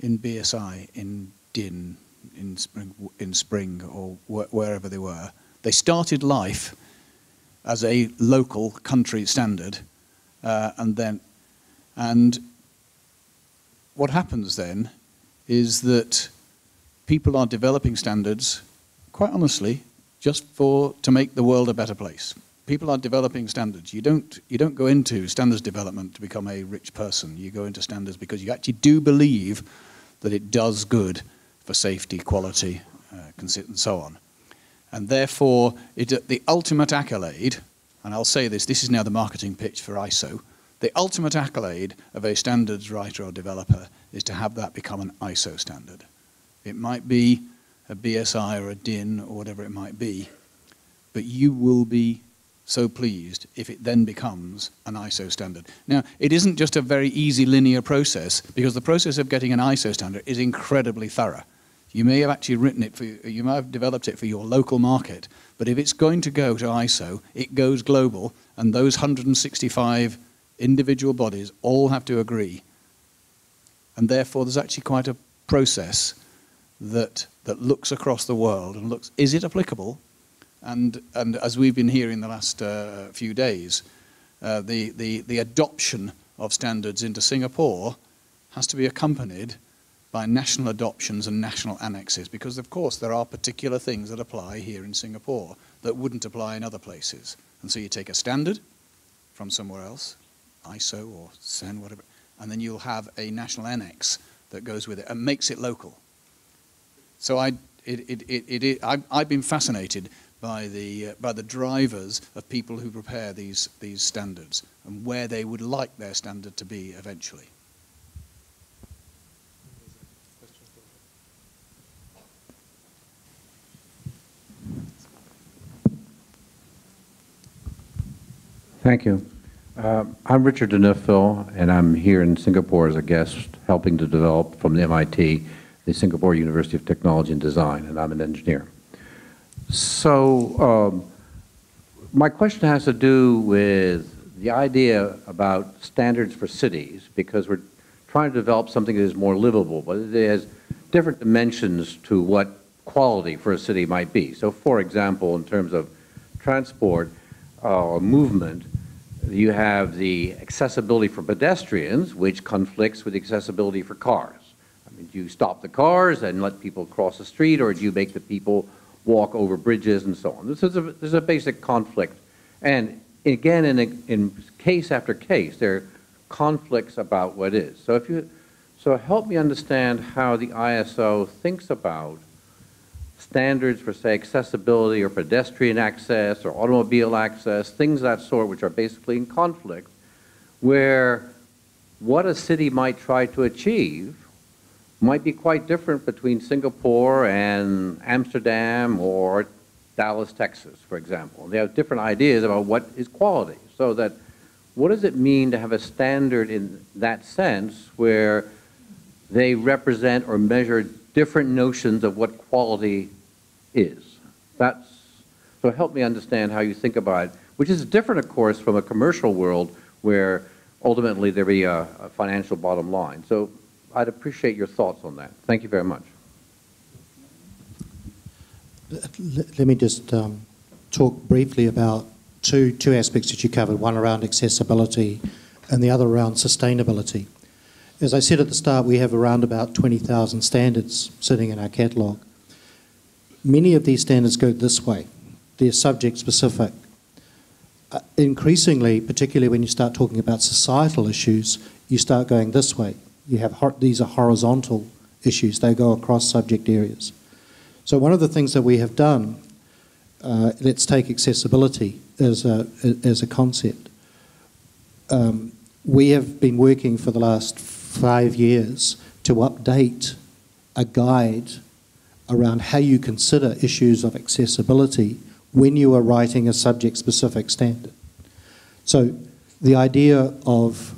in B S I, in D I N, in Spring, in Spring or wh wherever they were. They started life as a local country standard, uh, and then, and what happens then is that people are developing standards, quite honestly, just for to make the world a better place. People are developing standards. You don't, you don't go into standards development to become a rich person. You go into standards because you actually do believe that it does good for safety, quality, uh, and so on. And therefore, it, the ultimate accolade, and I'll say this, this is now the marketing pitch for I S O, the ultimate accolade of a standards writer or developer is to have that become an I S O standard. It might be a B S I or a D I N or whatever it might be, but you will be so pleased if it then becomes an I S O standard. Now, it isn't just a very easy linear process, because the process of getting an I S O standard is incredibly thorough. You may have actually written it for, you may have developed it for your local market, but if it's going to go to I S O, it goes global, and those one hundred sixty-five individual bodies all have to agree. And therefore, there's actually quite a process that that looks across the world and looks, is it applicable? And and as we've been hearing the last uh, few days, uh, the, the, the adoption of standards into Singapore has to be accompanied by national adoptions and national annexes, because of course there are particular things that apply here in Singapore that wouldn't apply in other places. And so you take a standard from somewhere else, I S O or S E N, whatever, and then you'll have a national annex that goes with it and makes it local. So I, it, it, it, it, it, I've, I've been fascinated by the, uh, by the drivers of people who prepare these, these standards and where they would like their standard to be eventually. Thank you. Uh, I'm Richard DeNuffill, and I'm here in Singapore as a guest helping to develop from the M I T the Singapore University of Technology and Design, and I'm an engineer. So um, my question has to do with the idea about standards for cities, because we're trying to develop something that is more livable, but it has different dimensions to what quality for a city might be. So for example, in terms of transport or uh, movement, you have the accessibility for pedestrians, which conflicts with accessibility for cars. Do you stop the cars and let people cross the street, or do you make the people walk over bridges and so on? This is a, this is a basic conflict. And again, in, a, in case after case, there are conflicts about what is. So, if you, so help me understand how the I S O thinks about standards for, say, accessibility or pedestrian access or automobile access, things of that sort, which are basically in conflict, where what a city might try to achieve might be quite different between Singapore and Amsterdam or Dallas, Texas, for example. They have different ideas about what is quality. So that, what does it mean to have a standard in that sense where they represent or measure different notions of what quality is? That's, so help me understand how you think about it, which is different, of course, from a commercial world where ultimately there be a, a financial bottom line. So I'd appreciate your thoughts on that. Thank you very much. Let me just um, talk briefly about two, two aspects that you covered, one around accessibility and the other around sustainability. As I said at the start, we have around about twenty thousand standards sitting in our catalogue. Many of these standards go this way. They're subject specific. Uh, increasingly, particularly when you start talking about societal issues, you start going this way. You have, these are horizontal issues. They go across subject areas. So one of the things that we have done, uh, let's take accessibility as a, as a concept. Um, we have been working for the last five years to update a guide around how you consider issues of accessibility when you are writing a subject-specific standard. So the idea of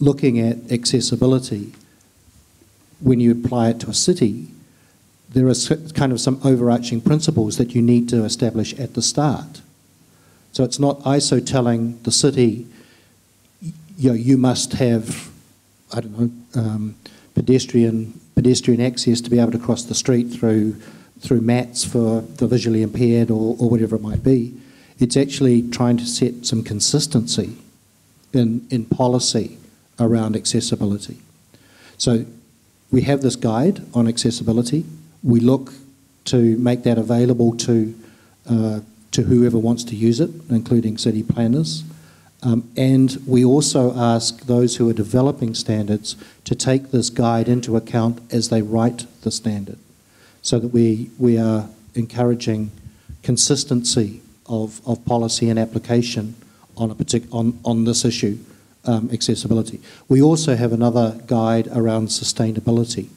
looking at accessibility, when you apply it to a city, there are kind of some overarching principles that you need to establish at the start. So it's not I S O telling the city, you know, you must have, I don't know, um, pedestrian pedestrian access to be able to cross the street through through mats for the visually impaired or, or whatever it might be. It's actually trying to set some consistency in in policy around accessibility. So we have this guide on accessibility. We look to make that available to uh, to whoever wants to use it, including city planners. Um, and we also ask those who are developing standards to take this guide into account as they write the standard, so that we, we are encouraging consistency of, of policy and application on, a partic- on, on this issue. Um, accessibility. We also have another guide around sustainability.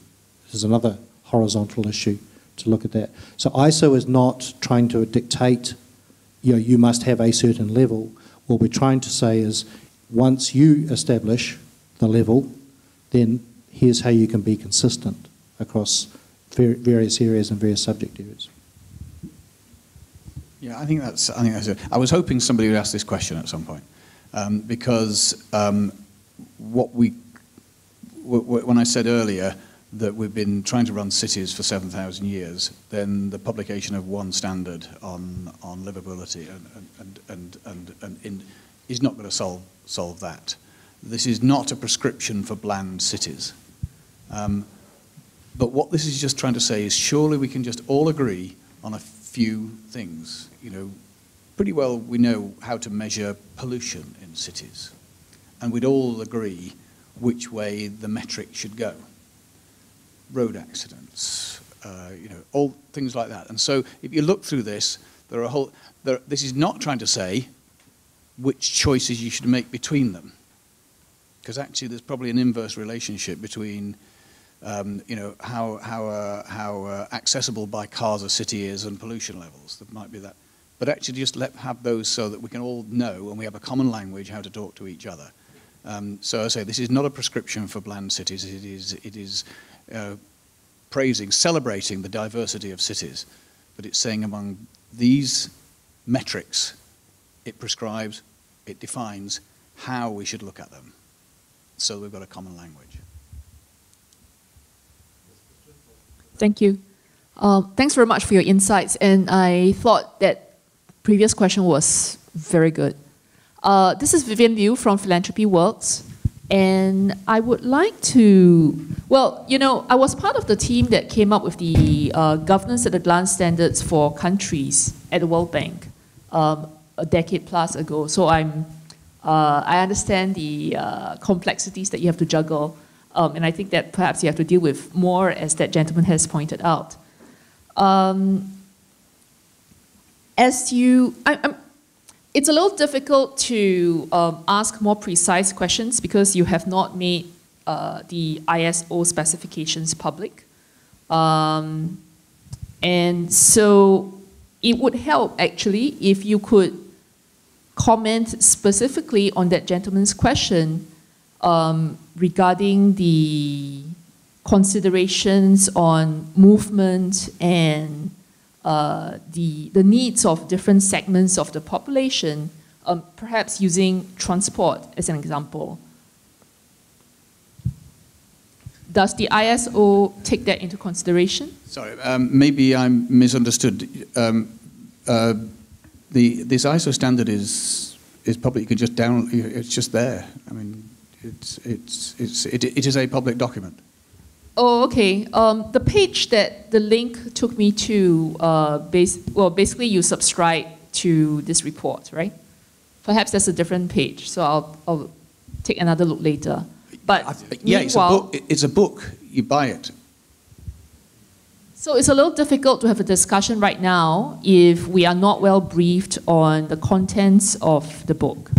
This is another horizontal issue to look at that. So I S O is not trying to dictate, you know, you must have a certain level. What we're trying to say is, once you establish the level, then here's how you can be consistent across various areas and various subject areas. Yeah, I think that's. I think that's it. I was hoping somebody would ask this question at some point, um, because um, what we, w w when I said earlier that we've been trying to run cities for seven thousand years, then the publication of one standard on on livability and and and and, and in, is not going to solve solve that. This is not a prescription for bland cities, um, but what this is just trying to say is surely we can just all agree on a few things. You know, pretty well we know how to measure pollution in cities, and we'd all agree which way the metric should go. Road accidents, uh, you know, all things like that. And so if you look through this, there are a whole, there, this is not trying to say which choices you should make between them, because actually there's probably an inverse relationship between Um, you know, how, how, uh, how uh, accessible by cars a city is and pollution levels. There might be that. But actually just let have those so that we can all know and we have a common language how to talk to each other. Um, so I say this is not a prescription for bland cities. It is, it is uh, praising, celebrating the diversity of cities. But it's saying among these metrics, it prescribes, it defines how we should look at them. So we've got a common language. Thank you. Uh, thanks very much for your insights, and I thought that previous question was very good. Uh, this is Vivian Liu from Philanthropy Works, and I would like to, well, you know, I was part of the team that came up with the uh, governance at a glance standards for countries at the World Bank um, a decade plus ago, so I'm, uh, I understand the uh, complexities that you have to juggle. Um, and I think that perhaps you have to deal with more, as that gentleman has pointed out. Um, as you, I, I'm, it's a little difficult to um, ask more precise questions because you have not made uh, the I S O specifications public, um, and so it would help actually if you could comment specifically on that gentleman's question. Um, regarding the considerations on movement and uh, the, the needs of different segments of the population, um, perhaps using transport as an example. Does the I S O take that into consideration? Sorry, um, maybe I misunderstood. Um, uh, the, this I S O standard is, is public. You can just download it, it's just there. I mean, It's, it's, it's, it, it is a public document. Oh, okay. Um, the page that the link took me to, uh, bas well, basically you subscribe to this report, right? Perhaps that's a different page, so I'll, I'll take another look later. But I, yeah, it's a, book, it's a book. You buy it. So it's a little difficult to have a discussion right now if we are not well briefed on the contents of the book,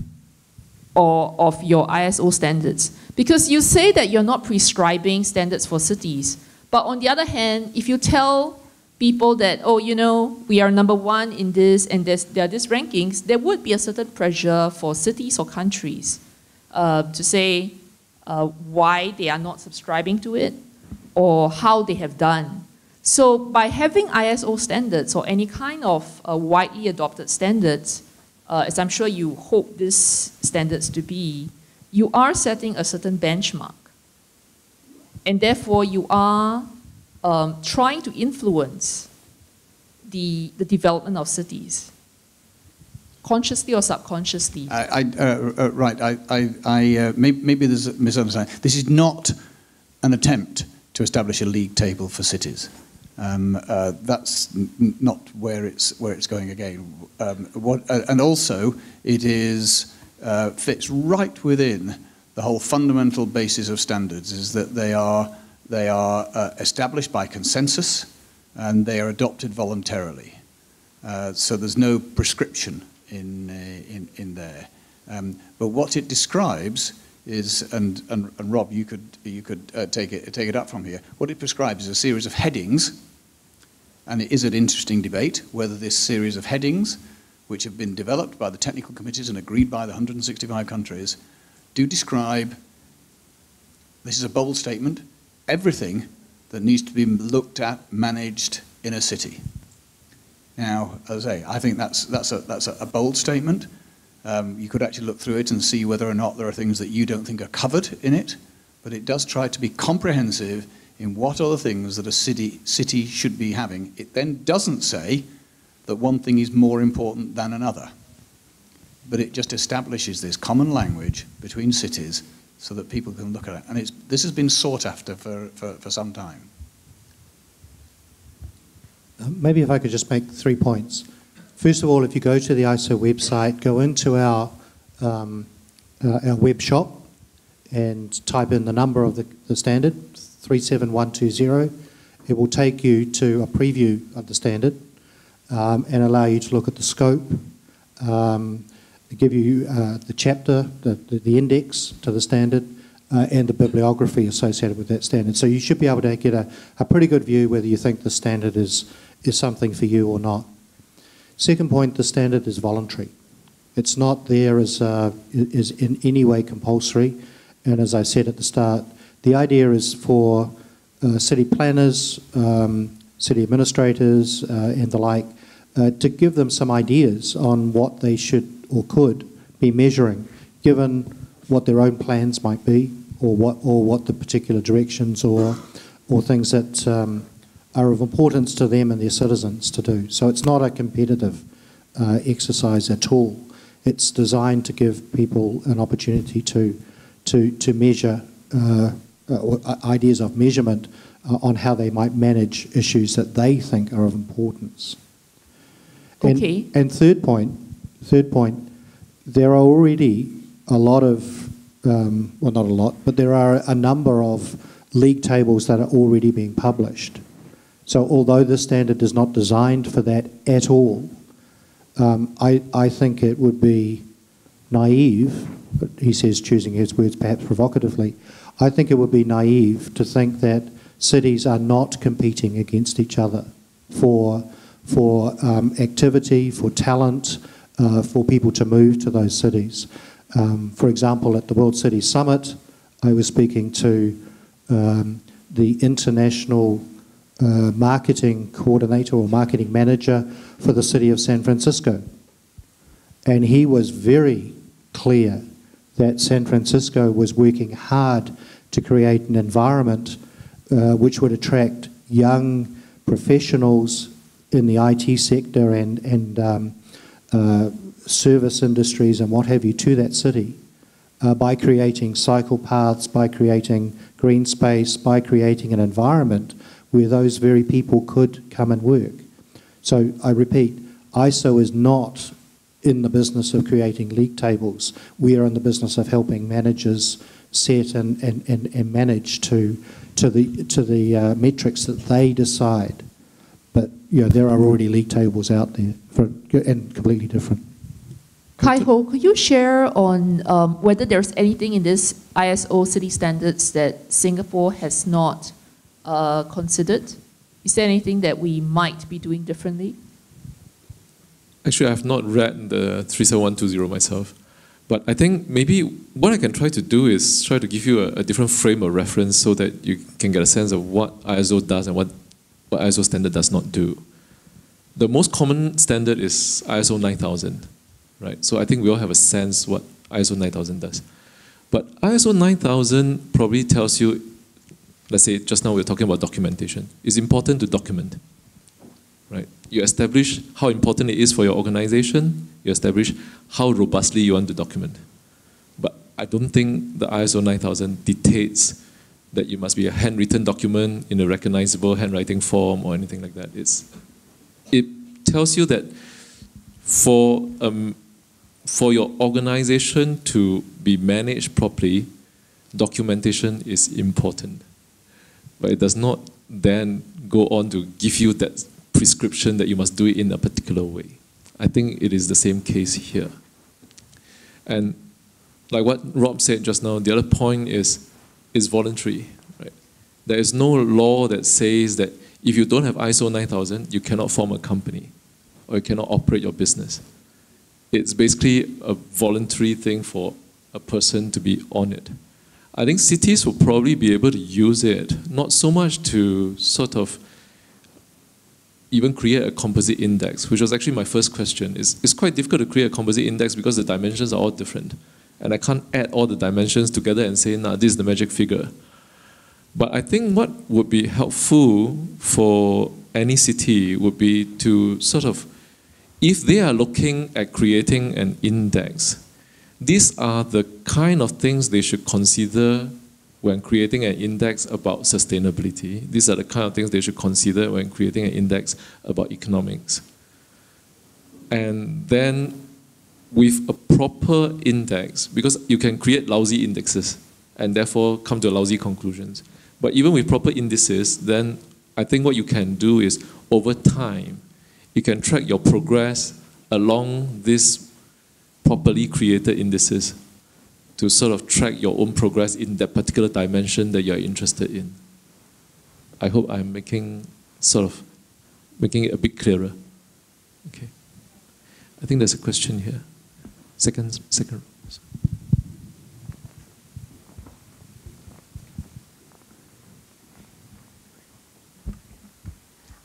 or of your I S O standards. Because you say that you're not prescribing standards for cities, but on the other hand, if you tell people that, oh, you know, we are number one in this and there are these rankings, there would be a certain pressure for cities or countries uh, to say uh, why they are not subscribing to it or how they have done. So by having I S O standards or any kind of uh, widely adopted standards, Uh, as I'm sure you hope these standards to be, you are setting a certain benchmark. And therefore, you are um, trying to influence the, the development of cities, consciously or subconsciously. I, I, uh, uh, right, I, I, I, uh, maybe, maybe there's a misunderstanding. This is not an attempt to establish a league table for cities. Um, uh, that's n not where it's where it's going again. Um, what, uh, and also, it is uh, fits right within the whole fundamental basis of standards, is that they are they are uh, established by consensus, and they are adopted voluntarily. Uh, so there's no prescription in uh, in, in there. Um, but what it describes is, and, and, and Rob, you could, you could uh, take, it, take it up from here. What it prescribes is a series of headings, and it is an interesting debate whether this series of headings, which have been developed by the technical committees and agreed by the one hundred sixty-five countries, do describe, this is a bold statement, everything that needs to be looked at, managed in a city. Now, as I say, I think that's, that's, a, that's a bold statement. Um, you could actually look through it and see whether or not there are things that you don't think are covered in it, but it does try to be comprehensive in what are the things that a city, city should be having. It then doesn't say that one thing is more important than another, but it just establishes this common language between cities so that people can look at it. And it's, this has been sought after for, for, for some time. Maybe if I could just make three points. First of all, if you go to the I S O website, go into our, um, uh, our web shop and type in the number of the, the standard, three seven one two zero. It will take you to a preview of the standard um, and allow you to look at the scope, um, give you uh, the chapter, the, the, the index to the standard, Uh, and the bibliography associated with that standard. So you should be able to get a, a pretty good view whether you think the standard is, is something for you or not. Second point, the standard is voluntary. It's not there as a, is in any way compulsory. And as I said at the start, the idea is for uh, city planners, um, city administrators uh, and the like, uh, to give them some ideas on what they should or could be measuring, given what their own plans might be, or what, or what the particular directions or, or things that um, are of importance to them and their citizens to do. So it's not a competitive uh, exercise at all. It's designed to give people an opportunity to, to, to measure uh, uh, ideas of measurement uh, on how they might manage issues that they think are of importance. Okay. And, and third point, third point, there are already a lot of, um, well not a lot, but there are a number of league tables that are already being published. So although this standard is not designed for that at all, um, I, I think it would be naive, but he says, choosing his words perhaps provocatively, I think it would be naive to think that cities are not competing against each other for, for um, activity, for talent, uh, for people to move to those cities. Um, for example, at the World Cities Summit, I was speaking to um, the international uh, marketing coordinator or marketing manager for the city of San Francisco. And he was very clear that San Francisco was working hard to create an environment uh, which would attract young professionals in the I T sector and, and um, uh, service industries and what have you to that city uh, by creating cycle paths, by creating green space, by creating an environment where those very people could come and work. So I repeat, I S O is not in the business of creating league tables. We are in the business of helping managers set and, and, and, and manage to, to the, to the uh, metrics that they decide. But you know, there are already league tables out there for, and completely different. Kai Hoe, could you share on um, whether there's anything in this I S O city standards that Singapore has not uh, considered? Is there anything that we might be doing differently? Actually, I have not read the three seven one two zero myself. But I think maybe what I can try to do is try to give you a, a different frame of reference so that you can get a sense of what I S O does and what, what I S O standard does not do. The most common standard is I S O nine thousand. Right, so I think we all have a sense what I S O nine thousand does. But I S O nine thousand probably tells you, let's say just now we were talking about documentation. It's important to document, right? You establish how important it is for your organization. You establish how robustly you want to document. But I don't think the I S O nine thousand dictates that you must be a handwritten document in a recognizable handwriting form or anything like that. It's, it tells you that for um, for your organization to be managed properly, documentation is important. But it does not then go on to give you that prescription that you must do it in a particular way. I think it is the same case here. And like what Rob said just now, the other point is, it's voluntary. Right? There is no law that says that if you don't have I S O nine thousand, you cannot form a company or you cannot operate your business. It's basically a voluntary thing for a person to be on it. I think cities will probably be able to use it, not so much to sort of even create a composite index, which was actually my first question. It's, it's quite difficult to create a composite index because the dimensions are all different. And I can't add all the dimensions together and say, nah, this is the magic figure. But I think what would be helpful for any city would be to sort of, if they are looking at creating an index, these are the kind of things they should consider when creating an index about sustainability. These are the kind of things they should consider when creating an index about economics. And then with a proper index, because you can create lousy indexes and therefore come to lousy conclusions. But even with proper indices, then I think what you can do is over time, you can track your progress along this properly created indices to sort of track your own progress in that particular dimension that you're interested in. I hope I'm making sort of making it a bit clearer. Okay. I think there's a question here. Second, second.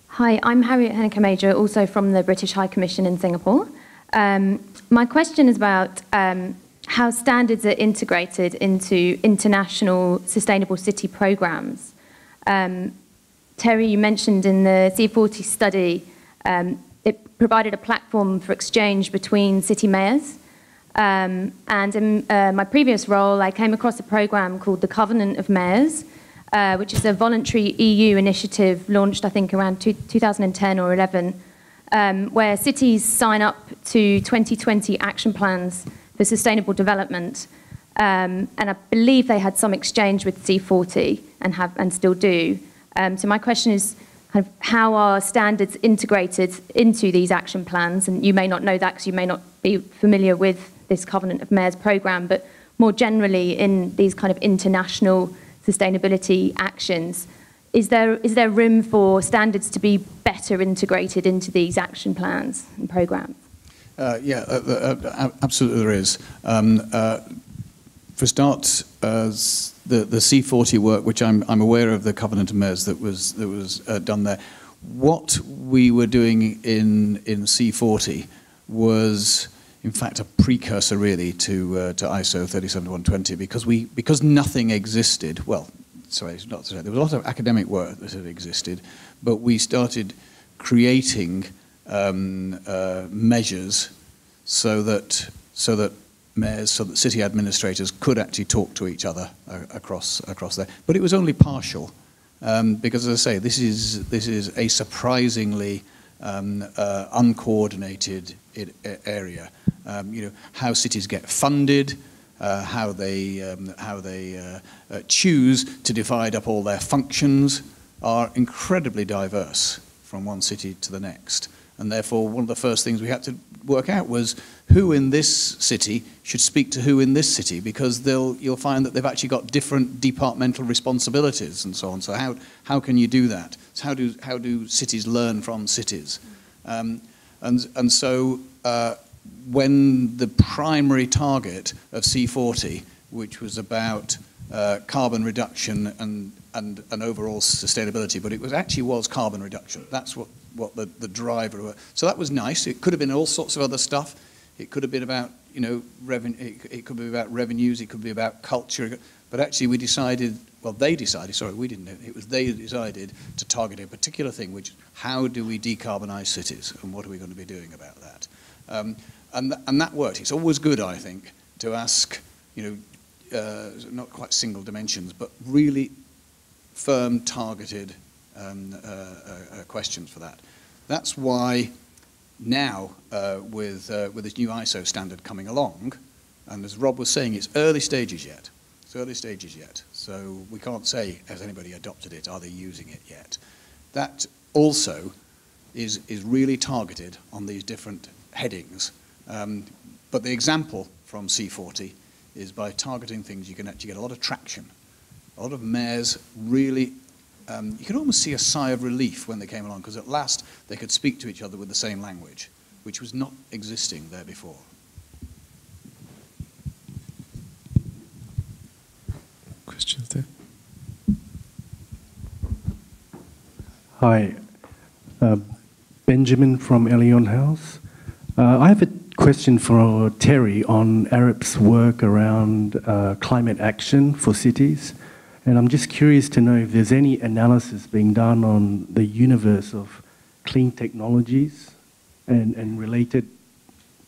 Hi, I'm Harriet Henneke-Major, also from the British High Commission in Singapore. Um, my question is about um, how standards are integrated into international sustainable city programs. Um, Terry, you mentioned in the C forty study, um, it provided a platform for exchange between city mayors. Um, and in uh, my previous role, I came across a program called the Covenant of Mayors, Uh, which is a voluntary E U initiative launched, I think, around two thousand ten or eleven, um, where cities sign up to twenty twenty action plans for sustainable development. Um, and I believe they had some exchange with C forty and, have, and still do. Um, so my question is, kind of how are standards integrated into these action plans? And you may not know that because you may not be familiar with this Covenant of Mayors programme, but more generally in these kind of international sustainability actions, is there, is there room for standards to be better integrated into these action plans and programs? Uh, yeah, uh, uh, absolutely there is. Um, uh, for a start, uh, the, the C forty work, which I'm, I'm aware of the Covenant of Mayors that was, that was uh, done there, what we were doing in, in C forty was in fact a precursor really to uh, to I S O three seven one two zero, because we because nothing existed. Well, sorry, not to say there was a lot of academic work that had existed, but we started creating um, uh, measures so that so that mayors, so that city administrators could actually talk to each other uh, across across there. But it was only partial, um, because as I say, this is this is a surprisingly um, uh, uncoordinated area. Um, you know, how cities get funded, uh, how they um, how they uh, uh, choose to divide up all their functions are incredibly diverse from one city to the next, and therefore one of the first things we had to work out was who in this city should speak to who in this city, because they'll you'll find that they've actually got different departmental responsibilities and so on. So how how can you do that? So how do how do cities learn from cities, um, and and so. Uh, when the primary target of C forty, which was about uh, carbon reduction and, and, and overall sustainability, but it was actually was carbon reduction. That's what, what the, the driver was. So that was nice. It could have been all sorts of other stuff. It could have been about, you know, revenue. It, it could be about revenues. It could be about culture. But actually we decided, well, they decided, sorry, we didn't know. It was they decided to target a particular thing, which is how do we decarbonize cities and what are we going to be doing about that? Um, and, th and that worked. It's always good, I think, to ask, you know, uh, not quite single dimensions, but really firm, targeted um, uh, uh, questions for that. That's why now, uh, with, uh, with this new I S O standard coming along, and as Rob was saying, it's early stages yet. It's early stages yet. So we can't say, has anybody adopted it? Are they using it yet? That also is, is really targeted on these different headings, um, but the example from C forty is by targeting things you can actually get a lot of traction. A lot of mayors really, um, you can almost see a sigh of relief when they came along, because at last they could speak to each other with the same language, which was not existing there before. Hi, uh, Benjamin from Elyon House. Uh, I have a question for Terry on Arup's work around uh, climate action for cities. And I'm just curious to know if there's any analysis being done on the universe of clean technologies and, and related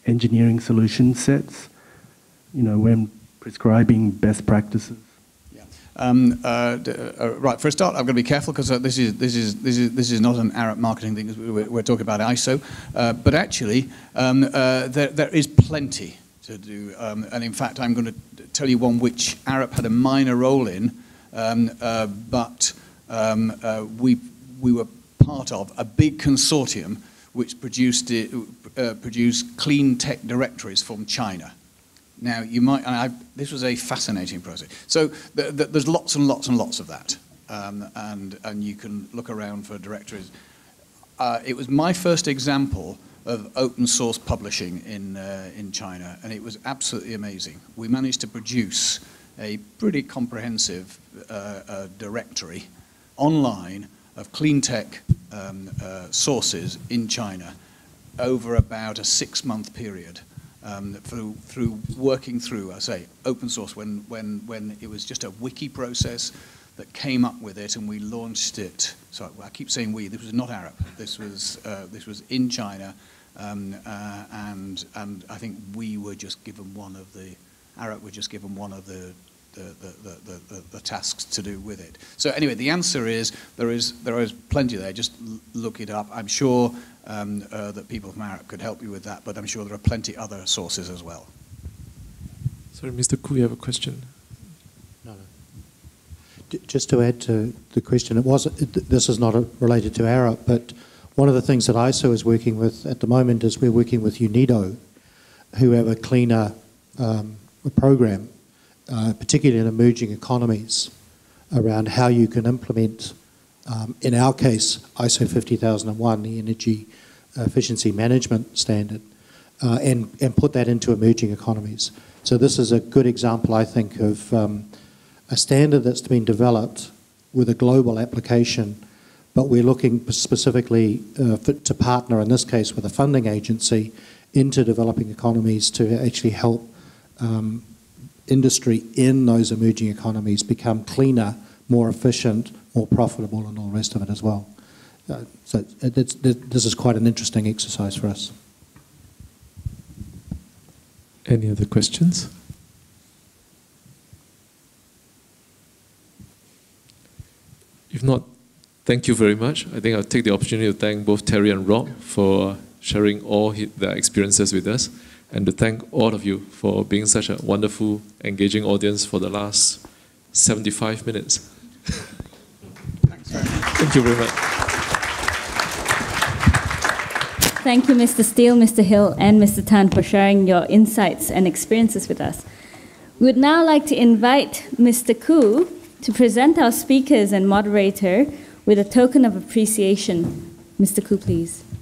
engineering solution sets, you know, when prescribing best practices. Um, uh, uh, right, for a start, I've got to be careful because uh, this is this is this is this is not an Arab marketing thing. We're, we're talking about I S O, uh, but actually, um, uh, there, there is plenty to do. Um, and in fact, I'm going to tell you one which Arab had a minor role in, um, uh, but um, uh, we we were part of a big consortium which produced uh, produced clean tech directories from China. Now, you might, and I, this was a fascinating process. So th th there's lots and lots and lots of that. Um, and, and you can look around for directories. Uh, it was my first example of open source publishing in, uh, in China, and it was absolutely amazing. We managed to produce a pretty comprehensive uh, uh, directory online of clean tech um, uh, sources in China over about a six month period. Um, through, through working through, I say, open source, when, when, when it was just a wiki process that came up with it and we launched it. So I keep saying we, this was not Arab. This was, uh, this was in China, um, uh, and, and I think we were just given one of the, Arab were just given one of the, the, the, the, the, the tasks to do with it. So anyway, the answer is there is, there is plenty there. Just l look it up. I'm sure Um, uh, that people from Arab could help you with that, but I'm sure there are plenty other sources as well. Sorry, Mister Koo, you have a question? No, no. D just to add to the question, it was, it, this is not a, related to Arab, but one of the things that I S O is working with at the moment is we're working with UNIDO, who have a cleaner um, program, uh, particularly in emerging economies, around how you can implement, Um, in our case, I S O fifty thousand one, the energy efficiency management standard, uh, and, and put that into emerging economies. So this is a good example, I think, of um, a standard that's been developed with a global application, but we're looking specifically uh, for, to partner, in this case, with a funding agency into developing economies to actually help um, industry in those emerging economies become cleaner, more efficient, more profitable, and all the rest of it as well. Uh, so it's, it, this is quite an interesting exercise for us. Any other questions? If not, thank you very much. I think I'll take the opportunity to thank both Terry and Rob for sharing all their experiences with us, and to thank all of you for being such a wonderful, engaging audience for the last seventy-five minutes. Thanks very much. Thank you very much. Thank you, Mister Steele, Mister Hill, and Mister Tan for sharing your insights and experiences with us. We would now like to invite Mister Koo to present our speakers and moderator with a token of appreciation. Mister Koo, please.